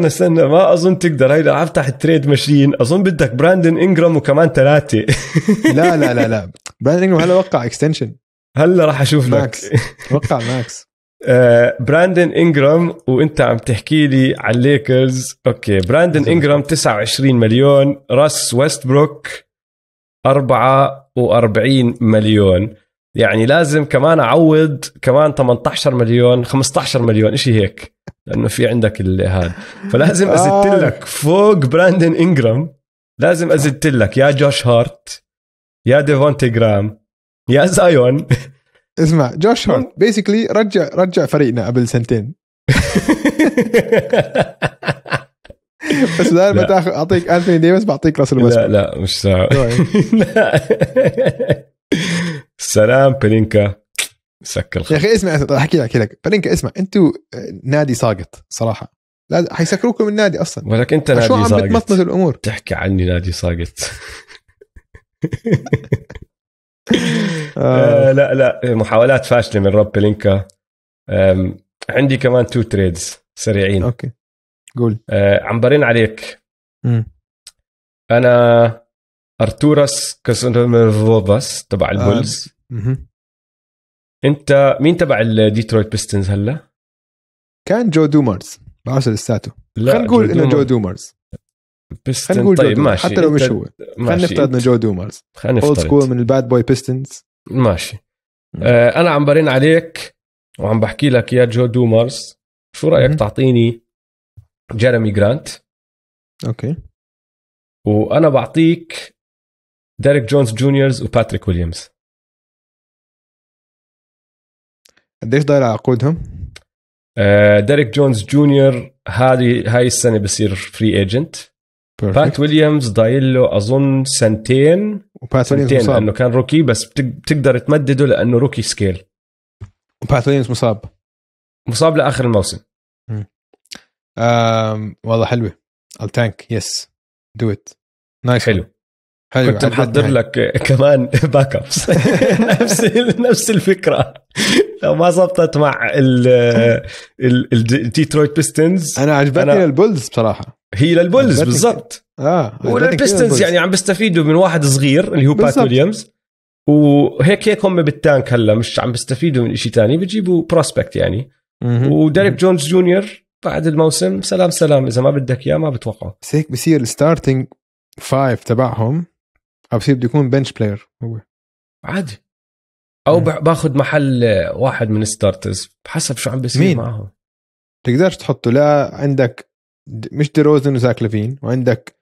استنى ما أظن تقدر. هاي لو أفتح التريد ماشين أظن بدك براندن إنجرام وكمان 3. لا براندن إنجرام هلا وقع اكستنشن. هلا راح أشوف لك ماكس. وقع ماكس. براندن إنجرام وأنت عم تحكي لي على الليكرز. أوكي براندن إنجرام 29 مليون، راس ويستبروك 44 مليون، يعني لازم كمان أعوض كمان 18 مليون 15 مليون إشي هيك، لأنه في عندك هذا. فلازم أزدت لك فوق براندن إنجرام، لازم أزدت لك يا جوش هارت، يا ديفونتي جرام، يا زايون. اسمع جوش هارت بيسكلي رجع فريقنا قبل سنتين. بس بدل ما تاخذ اعطيك انثوني ديفيس بعطيك راسل ويسبروك. لا مش ساعة. سلام بلينكا سكر يا اخي. اسمع احكي لك بلينكا اسمع، انتوا نادي ساقط صراحه، لا حيسكروكم من النادي اصلا، ولكن انت نادي ساقط. شو عم بتمطمط الامور؟ تحكي عني نادي ساقط. لا محاولات فاشله من روب بلينكا. عندي كمان 2 تريدز سريعين. اوكي قول. عم برن عليك. انا ارتوراس كاسنوفاس تبع البولز. انت مين تبع الديترويت بيستنز هلا؟ كان جو دومرز، بعرف لساته. خلينا نقول انه جو دومرز بيستنز. طيب ماشي، حتى لو مش هو خلينا نفترض انه جو دومرز اولد سكول من الباد بوي بيستنز. ماشي. انا عم برن عليك وعم بحكي لك يا جو دومرز، شو رايك تعطيني جيرمي جرانت؟ اوكي. وانا بعطيك ديريك جونز جونيورز وباتريك ويليامز. قديش ضايل على عقودهم؟ ديريك جونز جونيور هاي السنه بصير فري ايجنت. بات ويليامز ضايل له اظن سنتين، لانه كان روكي، بس بتقدر تمدده لانه روكي سكيل. وبات ويليامز مصاب لاخر الموسم. والله حلوه التانك. يس دو ات نايس. حلو. كنت محضر لك كمان باك ابس. نفس الفكره. لو ما زبطت مع الديترويت بيستنز. انا عجبتني البولز بصراحه، هي للبولز بالضبط. والبيستنز يعني عم بيستفيدوا من واحد صغير اللي هو بات ويليامز، وهيك هم بالتانك هلا، مش عم بيستفيدوا من شيء ثاني، بيجيبوا بروسبكت يعني. وديريك جونز جونيور بعد الموسم سلام اذا ما بدك اياه ما بتوقعه. بس هيك بصير الستارتنج 5 تبعهم او بصير بده يكون بنش بلاير هو عادي، او باخذ محل واحد من الستارترز حسب شو عم بيصير معهم. تقدرش تحطه، لا عندك مش ديروزن وزاك لافين، وعندك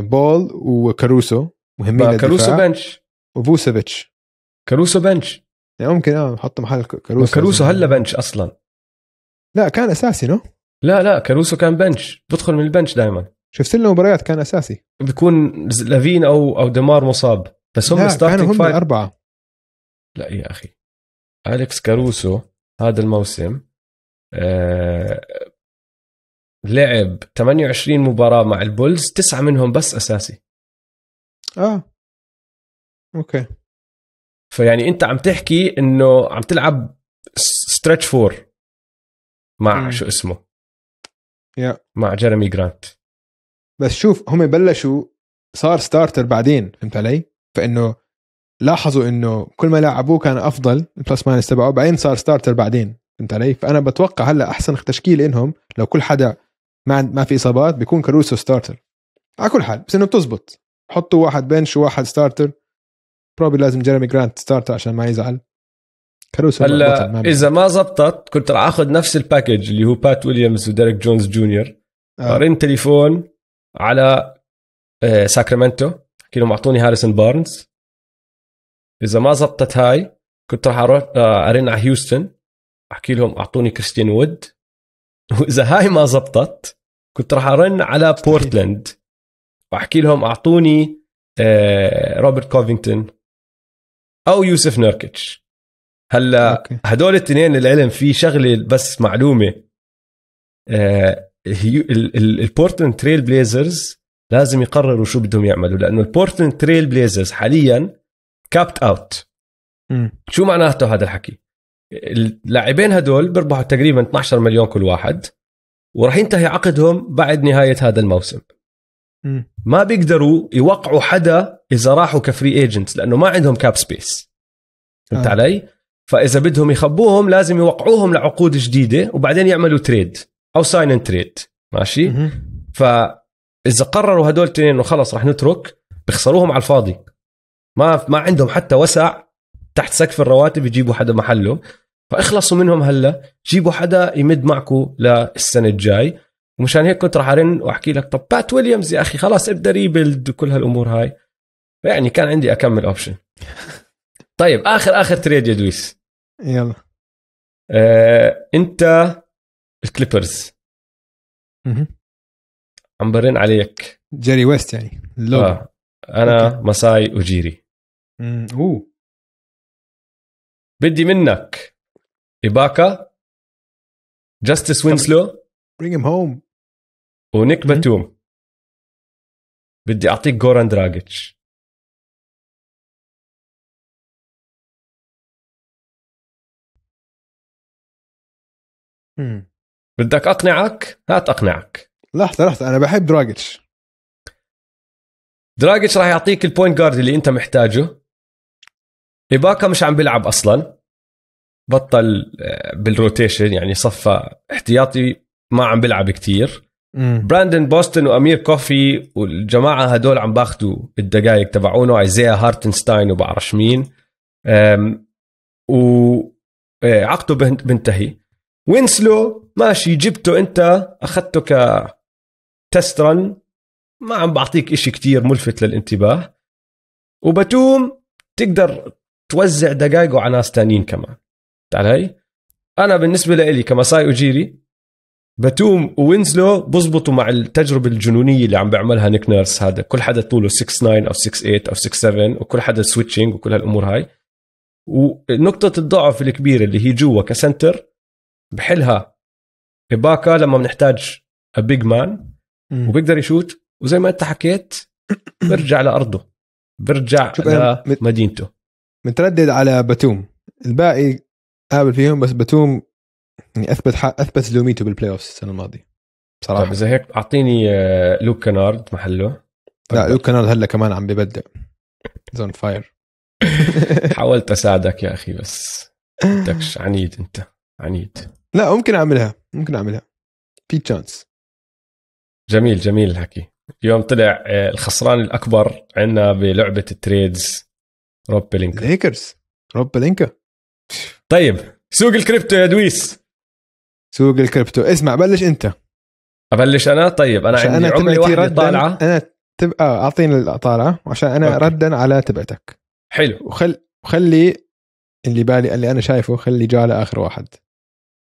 بول وكاروسو مهمين للدفاع. كاروسو بنش وفوسيفيتش. كاروسو بنش يعني ممكن نحط محل كاروسو. كاروسو هلا بنش اصلا. لا كان اساسي نو. لا كاروسو كان بنش، بدخل من البنش دائما. شفت له مباريات كان اساسي. بيكون لافين او دمار مصاب، بس هم ستارتنج فايف. هم اربعه. لا يا اخي، اليكس كاروسو هذا الموسم لعب 28 مباراه مع البولز، 9 منهم بس اساسي. اوكي. فيعني انت عم تحكي انه عم تلعب ستريتش فور مع شو اسمه؟ مع جيرمي جرانت. بس شوف، هم بلشوا صار ستارتر بعدين، فهمت علي؟ فانه لاحظوا انه كل ما لعبوه كان افضل، البلس ماينس تبعه، بعدين صار ستارتر بعدين، فهمت علي؟ فانا بتوقع هلا احسن تشكيل انهم لو كل حدا ما في اصابات بيكون كاروسو ستارتر على كل حال. بس انه بتزبط حطوا واحد بنش وواحد ستارتر. بروبلي لازم جيرمي جرانت ستارتر عشان ما يزعل كاروسو. هلا اذا ما زبطت كنت راح اخذ نفس الباكج اللي هو بات ويليامز وديريك جونز جونيور. قارن تليفون على ساكرامنتو، حكي لهم اعطوني هاريسون بارنز. اذا ما زبطت هاي كنت راح اروح ارن على هيوستن، احكي لهم اعطوني كريستيان وود. واذا هاي ما زبطت كنت راح ارن على بورتلاند واحكي لهم اعطوني روبرت كوفينغتون او يوسف نيركيتش. هلا هدول الاثنين العلم في شغله بس معلومه، البورتلاند تريل بليزرز لازم يقرروا شو بدهم يعملوا، لانه البورتلاند تريل بليزرز حاليا كابت اوت. شو معناته هذا الحكي؟ اللاعبين هدول بيربحوا تقريبا 12 مليون كل واحد، وراح ينتهي عقدهم بعد نهايه هذا الموسم. ما بيقدروا يوقعوا حدا اذا راحوا كفري ايجنتس لانه ما عندهم كاب سبيس، فهمت علي؟ فاذا بدهم يخبوهم لازم يوقعوهم لعقود جديده وبعدين يعملوا تريد او ساين ان تريد. ماشي. فاذا قرروا هدول الاثنين انه خلص رح نترك، بخسروهم على الفاضي. ما عندهم حتى وسع تحت سقف الرواتب يجيبوا حدا محله. فاخلصوا منهم هلا، جيبوا حدا يمد معكم للسنه الجاي. ومشان هيك كنت رح ارن واحكي لك طب بات ويليامز يا اخي خلاص ابدا ريبيلد وكل هالامور هاي. يعني كان عندي اكمل اوبشن. طيب اخر تريد يا دويس. يلا. انت الكليبرز. عم برن عليك جيري ويست يعني اللوجو. انا أوكي. مساي وجيري. بدي منك إباكا، جاستس وينسلو، برينج هيم هوم، ونيك باتوم. بدي اعطيك جوران دراجيتش. بدك اقنعك؟ هات اقنعك. لحظة انا بحب دراجيتش. دراجيتش راح يعطيك البوينت جارد اللي انت محتاجه. إباكا مش عم بيلعب اصلا، بطل بالروتيشن يعني صفى احتياطي، ما عم بيلعب كتير. براندن بوستن وامير كوفي والجماعه هدول عم باخذوا الدقائق تبعونه، ايزايا هارتنستاين وبعرفش مين، وعقده بنتهي. وينسلو ماشي، جبته انت اخذته كتست رن، ما عم بعطيك اشي كتير ملفت للانتباه. وبتوم تقدر توزع دقائقه على ناس تانيين كمان. تعالي انا بالنسبه لي كمساي وجيري، بتوم ووينزلو بزبطوا مع التجربه الجنونيه اللي عم بيعملها نيك نيرس. هذا كل حدا طوله 6'9 او 6'8 او 6'7 وكل حدا سويتشنج وكل هالامور هاي. ونقطه الضعف الكبيره اللي هي جوا كسنتر بحلها إباكا لما بنحتاج بيج مان، وبيقدر يشوت، وزي ما انت حكيت برجع لارضه، برجع لمدينته. متردد على بتوم، الباقي قابل فيهم، بس بتوم يعني اثبت لوميته بالبلاي اوف السنه الماضيه بصراحه. طيب اذا هيك اعطيني لوك كنارد محله. لا لوك كنارد هلا كمان عم ببدع زون فاير. حاولت اساعدك يا اخي بس بدكش، عنيد انت، عنيد. لا ممكن اعملها، ممكن اعملها في تشانس. جميل جميل الحكي. اليوم طلع الخسران الاكبر عندنا بلعبه التريدز روب بلينكا، ليكرز روب بلينكا. طيب سوق الكريبتو يا دويس، سوق الكريبتو. اسمع بلش انت. ابلش انا؟ طيب انا عندي عملة واحدة طالعة. انا اعطيني الطالعة عشان انا ردا على تبعتك. حلو. وخلي اللي بالي اللي انا شايفه خلي جاء على اخر واحد.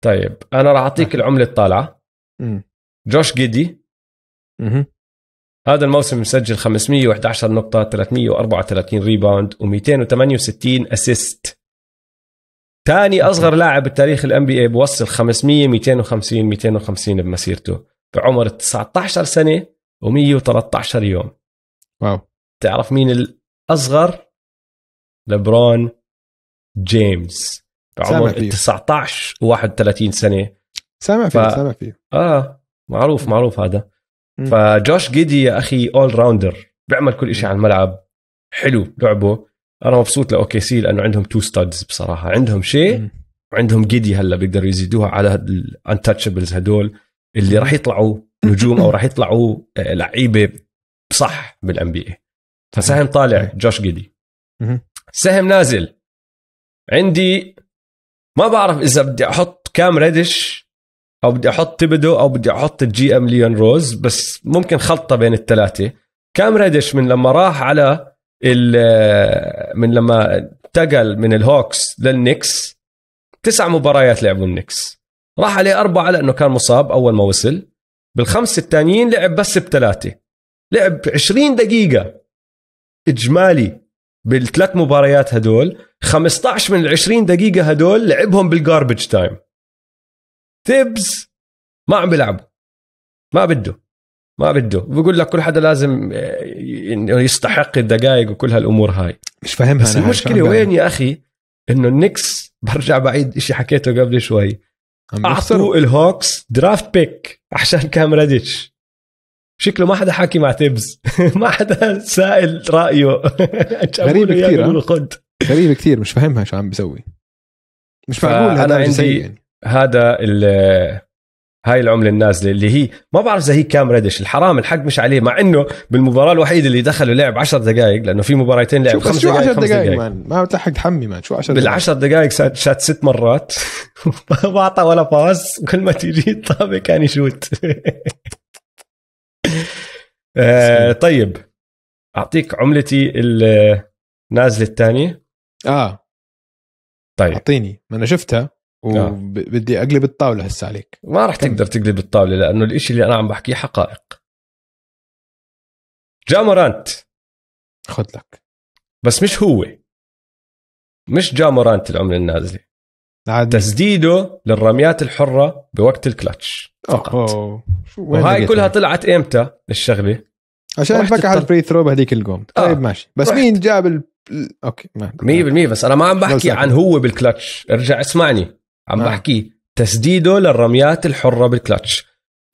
طيب انا راح اعطيك العملة الطالعة. جوش جيدي، هذا الموسم مسجل 511 نقطة، 334 ريباوند و268 اسيست. ثاني أصغر لاعب بتاريخ ال NBA بوصل 500 250 250 بمسيرته بعمر 19 سنة و113 يوم. واو. تعرف مين الأصغر؟ لبرون جيمس بعمر 19 و31 سنة. سامع فيه سامع فيه. معروف معروف هذا. فجوش جيدي يا أخي أول راوندر، بيعمل كل إشي على الملعب، حلو لعبه. أنا مبسوط لأوكي سي لأنه عندهم تو ستادز بصراحة، عندهم شيء وعندهم جيدي، هلا بيقدروا يزيدوها على الانتاتشبلز هدول اللي راح يطلعوا نجوم أو راح يطلعوا لعيبة صح بالان بي اي. فسهم طالع جوش جيدي. سهم نازل عندي، ما بعرف إذا بدي أحط كام ريدش أو بدي أحط تبدو أو بدي أحط الجي ام ليون روز، بس ممكن خلطة بين الثلاثة. كام ريدش من لما راح على من لما انتقل من الهوكس للنكس 9 مباريات لعبوا النكس، راح عليه 4 لأنه كان مصاب أول ما وصل. بالخمسة التانيين لعب بس ب3، لعب 20 دقيقة إجمالي بال3 مباريات هدول. 15 من 20 دقيقة هدول لعبهم بالجاربج تايم. تيبز ما عم بيلعبوا، ما بده بقول لك كل حدا لازم يستحق الدقائق وكل هالامور هاي، مش فاهمها. بس المشكله وين يا اخي؟ انه النكس، برجع بعيد اشي حكيته قبل شوي، اعطوا الهوكس درافت بيك عشان كام راديتش. شكله ما حدا حاكي مع تيبز. ما حدا سائل رايه. غريب كثير، غريب كثير، مش فاهمها شو عم بيسوي. مش معقول هذا يعني. هذا هاي العملة النازلة اللي هي ما بعرف إذا هي كام ريدش. الحرام الحق مش عليه، مع إنه بالمباراة الوحيدة اللي دخلوا لعب 10 دقائق، لأنه في مباراتين لعب 5 دقائق. ما بتلحق تحمي مان، شو 10 دقائق؟ بالعشر دقائق شات 6 مرات. ما أعطى ولا باس، كل ما تيجي الطابة كان يشوت. طيب أعطيك عملتي النازلة الثانية. طيب أعطيني، ما أنا شفتها وبدي اقلب الطاوله هسه عليك. ما راح تقدر تقلب الطاوله لانه الاشي اللي انا عم بحكيه حقائق. جا مورانت خذ لك، بس مش هو، مش جا مورانت العمله النازله، تسديده للرميات الحره بوقت الكلتش فقط. وهاي كلها طلعت امتى الشغله؟ عشان فك على الفري ثرو بهذيك الجول. طيب ماشي، بس مين جاب اوكي 100%. بس انا ما عم بحكي عن هو بالكلتش، ارجع اسمعني، عم بحكي تسديده للرميات الحره بالكلتش.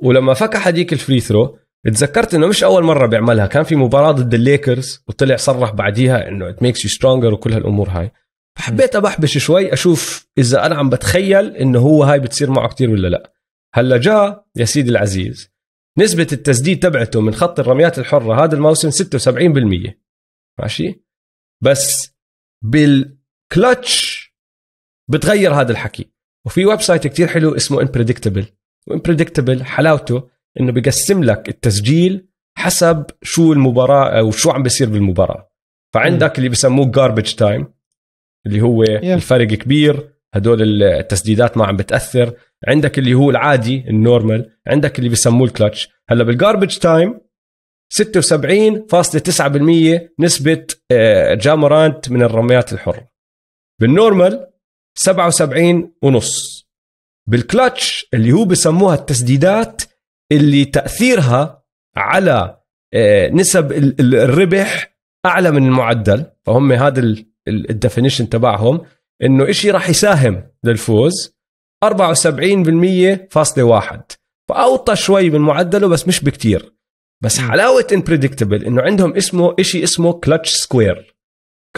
ولما فكح هذيك الفري ثرو تذكرت انه مش اول مره بيعملها، كان في مباراه ضد الليكرز وطلع صرح بعديها انه ات ميكس يو سترونجر وكل هالامور هاي. فحبيت ابحبش شوي اشوف اذا انا عم بتخيل انه هو هاي بتصير معه كتير ولا لا. هلا جاء يا سيدي العزيز، نسبه التسديد تبعته من خط الرميات الحره هذا الموسم 76%، ماشي؟ بس بالكلتش بتغير هذا الحكي. وفي ويب سايت كتير حلو اسمه انبريدكتبل، وانبريدكتبل حلاوته انه بيقسم لك التسجيل حسب شو المباراه او شو عم بيصير بالمباراه. فعندك اللي بسموه جاربج تايم، اللي هو الفرق كبير، هدول التسديدات ما عم بتاثر. عندك اللي هو العادي النورمال، عندك اللي بسموه الكلتش. هلا بالجاربج تايم 76.9% نسبه جا مورانت من الرميات الحره، بالنورمال 77.5، بالكلتش اللي هو بسموها التسديدات اللي تأثيرها على نسب الربح أعلى من المعدل. فهم هذا الديفينيشن تبعهم إنه إشي راح يساهم للفوز 74.1، فأوطى شوي من معدله بس مش بكتير. بس حلاوة انبريدكتبل إنه عندهم اسمه إشي اسمه كلتش سكوير.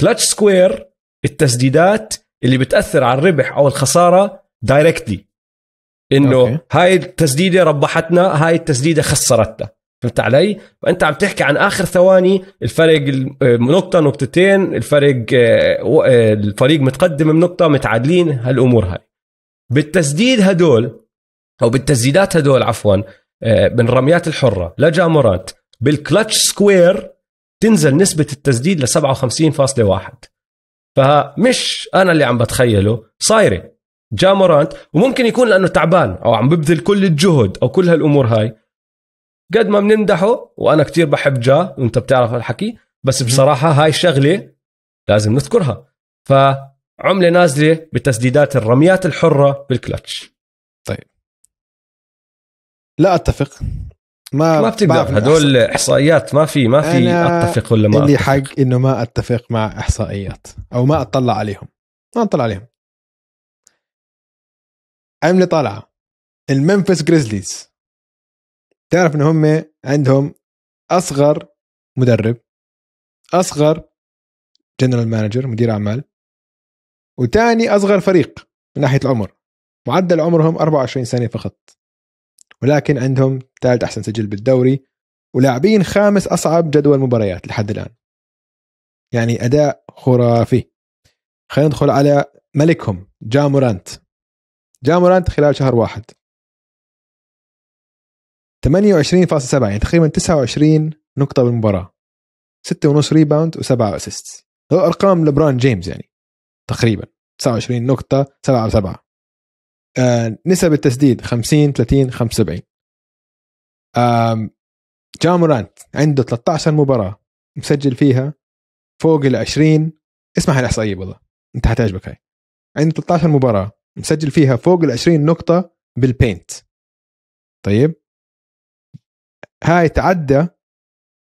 كلتش سكوير التسديدات اللي بتأثر على الربح أو الخسارة دايركتلي، انه هاي التسديده ربحتنا، هاي التسديده خسرتنا، فهمت علي؟ فانت عم تحكي عن اخر ثواني، الفرق نقطه نقطتين، الفرق الفريق متقدم بنقطه، متعادلين، هالامور هاي. بالتسديد هدول او بالتسديدات هدول عفوا من رميات الحره لجا مورانت بالكلتش سكوير تنزل نسبه التسديد ل 57.1. فمش انا اللي عم بتخيله، صايره جا مورانت. وممكن يكون لأنه تعبان أو عم ببذل كل الجهد أو كل هالأمور هاي، قد ما بنمدحه وأنا كتير بحب جا وانت بتعرف هالحكي، بس بصراحة هاي شغلة لازم نذكرها. فعملة نازلة بتسديدات الرميات الحرة بالكلتش. طيب لا أتفق، ما بتقدر، هدول إحصائيات، ما في أتفق ولا ما اللي حق إنه ما أتفق مع إحصائيات أو ما أطلع عليهم، عملة طالعة الممفيس جريزليز، تعرف ان هم عندهم اصغر مدرب، اصغر جنرال مانجر مدير اعمال، وتاني اصغر فريق من ناحية العمر، معدل عمرهم 24 سنة فقط، ولكن عندهم ثالث احسن سجل بالدوري، ولاعبين خامس اصعب جدول مباريات لحد الان. يعني اداء خرافي. خلينا ندخل على ملكهم جا مورانت. جا مورانت خلال شهر واحد 28.7، يعني تقريبا 29 نقطة بالمباراة، 6.5 ريباوند و7 اسيست، هو ارقام لبران جيمس يعني تقريبا. 29 نقطة 7 و7. نسب التسديد 50 30 75. جا مورانت عنده 13 مباراة مسجل فيها فوق ال20، اسمع هالاحصائية والله انت حتعجبك هاي. عنده 13 مباراة مسجل فيها فوق ال20 نقطة بالبينت. طيب هاي تعدى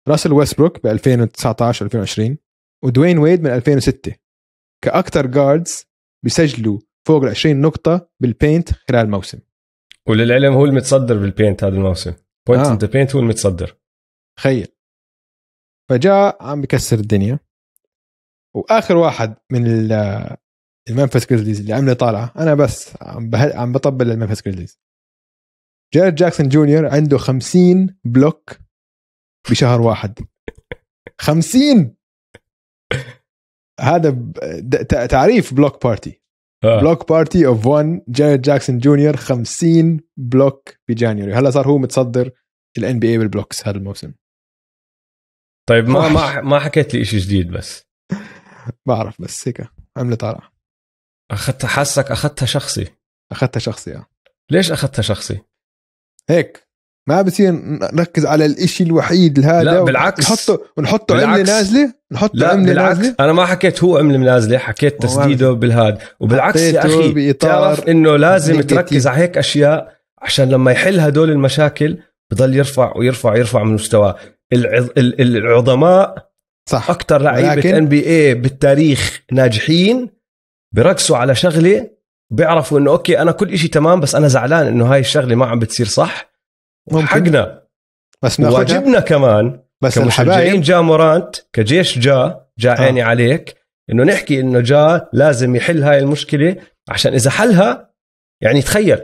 راسل ويستبروك ب 2019 2020، ودوين ويد من 2006 كأكثر جاردز بيسجلوا فوق ال20 نقطة بالبينت خلال الموسم. وللعلم هو المتصدر بالبينت هذا الموسم، بوينت ان ذا بينت هو المتصدر، تخيل. فجاء عم بكسر الدنيا. واخر واحد من المنفس جريزليز اللي عمله طالعه، انا بس عم بطبل للمنفس جريزليز، جارد جاكسون جونيور عنده 50 بلوك بشهر واحد. 50 هذا تعريف بلوك بارتي، بلوك بارتي اوف 1. جارد جاكسون جونيور 50 بلوك بجانيوري، هلا صار هو متصدر الان بي اي بالبلوكس هذا الموسم. طيب ما حكيت لي شيء جديد، بس بعرف بس هيك عمله طالعه. اخذتها، حاسك اخذتها شخصي. اخذتها شخصي. ليش اخذتها شخصي؟ هيك ما بصير نركز على الاشي الوحيد هذا. لا بالعكس، ونحطه عملة نازلة، نحطه عملة نازلة. انا ما حكيت هو عملة نازلة، حكيت تسديده بالهاد. وبالعكس يا اخي، تعرف انه لازم تركز على هيك اشياء عشان لما يحل هدول المشاكل بضل يرفع ويرفع ويرفع من مستواه. العظماء صح، اكتر لعيبة NBA بالتاريخ ناجحين بركزوا على شغلة، بيعرفوا انه اوكي انا كل اشي تمام، بس انا زعلان انه هاي الشغلة ما عم بتصير صح، حقنا بس واجبنا كمان بس كمشجعين جا مورانت، كجيش جا عيني عليك، انه نحكي انه جا لازم يحل هاي المشكلة، عشان اذا حلها يعني تخيل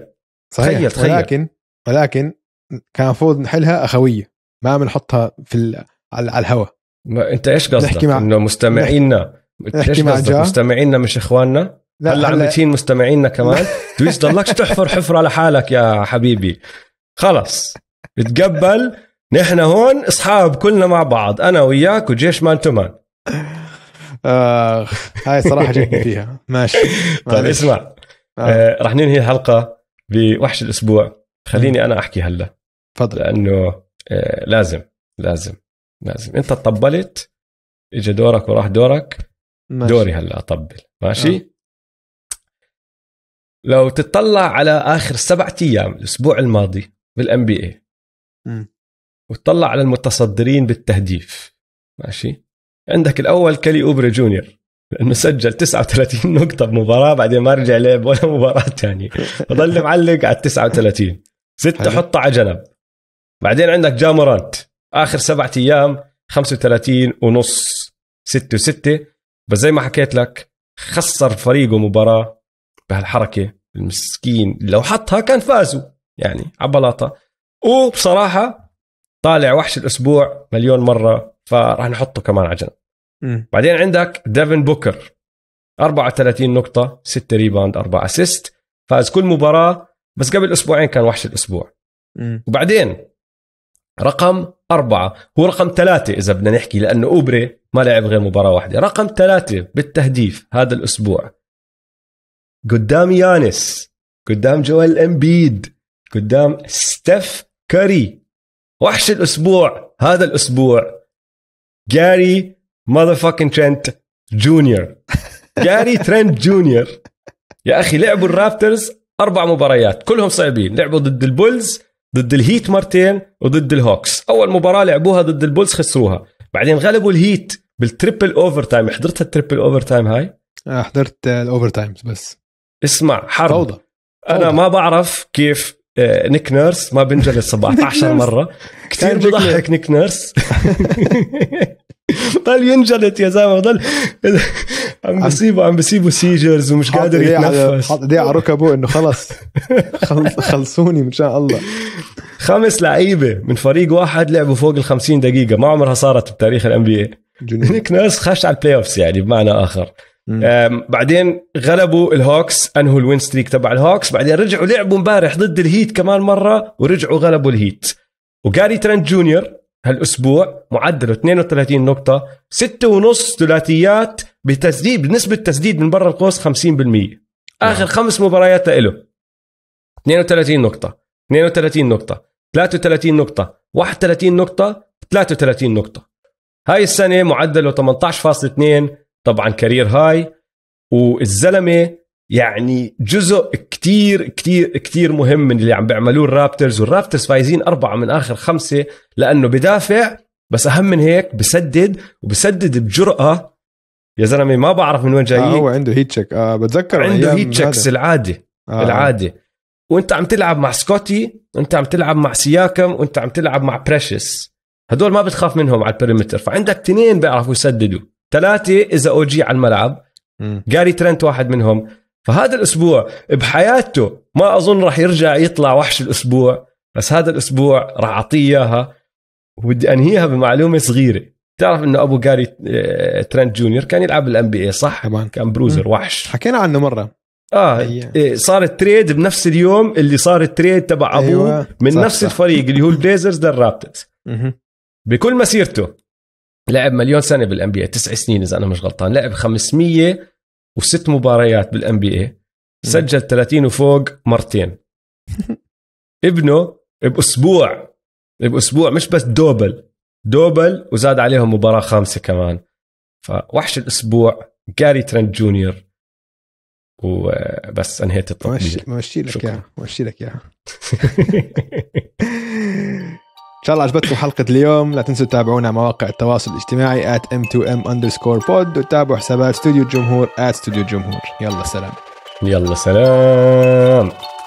صحيح. تخيل ولكن كان فوض نحلها اخوية، ما بنحطها في على الهواء. انت ايش قصدك انه مستمعينا ايش قصدك؟ مستمعينا مش اخواننا؟ هلا عمتين مستمعينا كمان تويس ضلكش تحفر حفرة لحالك يا حبيبي، خلص اتقبل، نحن هون اصحاب كلنا مع بعض، انا وياك وجيش مان تو مان. هاي صراحة جيتني فيها. ماشي طيب اسمع، رح ننهي الحلقة بوحش الاسبوع، خليني انا احكي هلا تفضل، لانه لازم انت طبلت، اجى دورك وراح دورك، ماشي. دوري هلا اطبل، ماشي. لو تتطلع على اخر 7 ايام الاسبوع الماضي بالNBA وتطلع على المتصدرين بالتهديف، ماشي، عندك الأول كالي أوبري جونيور لأنه سجل 39 نقطة بمباراة بعدين ما رجع لعب ولا مباراة تانية، فضل معلق على 39، 6 حطه على جنب. بعدين عندك جا مورانت آخر 7 أيام 35.5، 6 و6، بس زي ما حكيت لك خسر فريقه مباراة بهالحركة، المسكين لو حطها كان فازوا يعني عبلاطة. وبصراحة طالع وحش الأسبوع مليون مرة، فرح نحطه كمان على جنب. بعدين عندك ديفن بوكر 34 نقطة 6 ريباوند 4 أسيست، فاز كل مباراة، بس قبل أسبوعين كان وحش الأسبوع. وبعدين رقم 4 هو رقم 3 إذا بدنا نحكي، لأنه أوبري ما لعب غير مباراة واحدة. رقم 3 بالتهديف هذا الأسبوع قدام يانس، قدام جوال أمبيد، قدام ستيف كاري. وحش الأسبوع هذا الأسبوع جاري مادرفاكين ترينت جونيور. جاري ترينت جونيور يا أخي، لعبوا الرابترز 4 مباريات كلهم صعبين، لعبوا ضد البولز، ضد الهيت مرتين، وضد الهوكس. أول مباراة لعبوها ضد البولز خسروها، بعدين غلبوا الهيت بالتريبل أوفر تايم. حضرت التريبل أوفر تايم هاي؟ حضرت الأوفر تايمز، بس اسمع حرب فوضى. أنا ما بعرف كيف نيك نيرس ما بنجلد 17 مرة، كثير بضحك نيك نيرس ضل ينجلد يا زلمة، ضل عم بسيبه سيجرز ومش قادر يتنفس، حط ايديه على ركبه انه خلص خلصوني ان شاء الله. 5 لعيبة من فريق واحد لعبوا فوق ال50 دقيقة ما عمرها صارت بتاريخ الNBA. نيك نيرس خش على البلاي اوفس يعني بمعنى آخر. بعدين غلبوا الهوكس، انهوا الوين ستريك تبع الهوكس، بعدين رجعوا لعبوا امبارح ضد الهيت كمان مرة ورجعوا غلبوا الهيت. وجاري ترينت جونيور هالاسبوع معدله 32 نقطة 6.5 ثلاثيات بتسديد، بنسبة تسديد من برا القوس 50%. اخر 5 مباريات له 32 نقطة 32 نقطة 33 نقطة 31 نقطة 33 نقطة. هاي السنة معدله 18.2، طبعا كارير هاي. والزلمة يعني جزء كتير كتير كتير مهم من اللي عم بيعملوه الرابترز، والرابترز فايزين 4 من آخر 5 لأنه بدافع، بس أهم من هيك بسدد بجرأة يا زلمة. ما بعرف من وين جايين. هو عنده هيتشك، بتذكر عنده هيتشكس العادة. وانت عم تلعب مع سكوتي، وانت عم تلعب مع سياكم، وانت عم تلعب مع بريشيس، هدول ما بتخاف منهم على البريمتر. فعندك 2 بيعرفوا يسددوا، 3 إذا أوجي على الملعب، جاري ترينت واحد منهم. فهذا الأسبوع بحياته ما أظن رح يرجع يطلع وحش الأسبوع، بس هذا الأسبوع رح أعطيها. ودي أنهيها بمعلومة صغيرة، تعرف إنه أبو جاري ترينت جونيور كان يلعب بالNBA صح؟ كان بروزر وحش، حكينا عنه مرة. صار التريد بنفس اليوم اللي صار التريد تبع أبوه، أيوة. من صح نفس صح. الفريق اللي هو البليزرز للرابترز. بكل مسيرته لعب مليون سنة بالNBA، 9 سنين إذا أنا مش غلطان، لعب 506 مباريات بالNBA، سجل 30 وفوق مرتين. ابنه بأسبوع مش بس دوبل وزاد عليهم مباراة خامسة كمان. فوحش الأسبوع جاري ترنت جونيور، وبس أنهيت التطبيق. ماشي لك إياها إن شاء الله عجبتكم حلقة اليوم. لا تنسوا تتابعونا على مواقع التواصل الاجتماعي @m2m_pod، وتابعوا حسابات استوديو الجمهور @studio الجمهور. يلا سلام.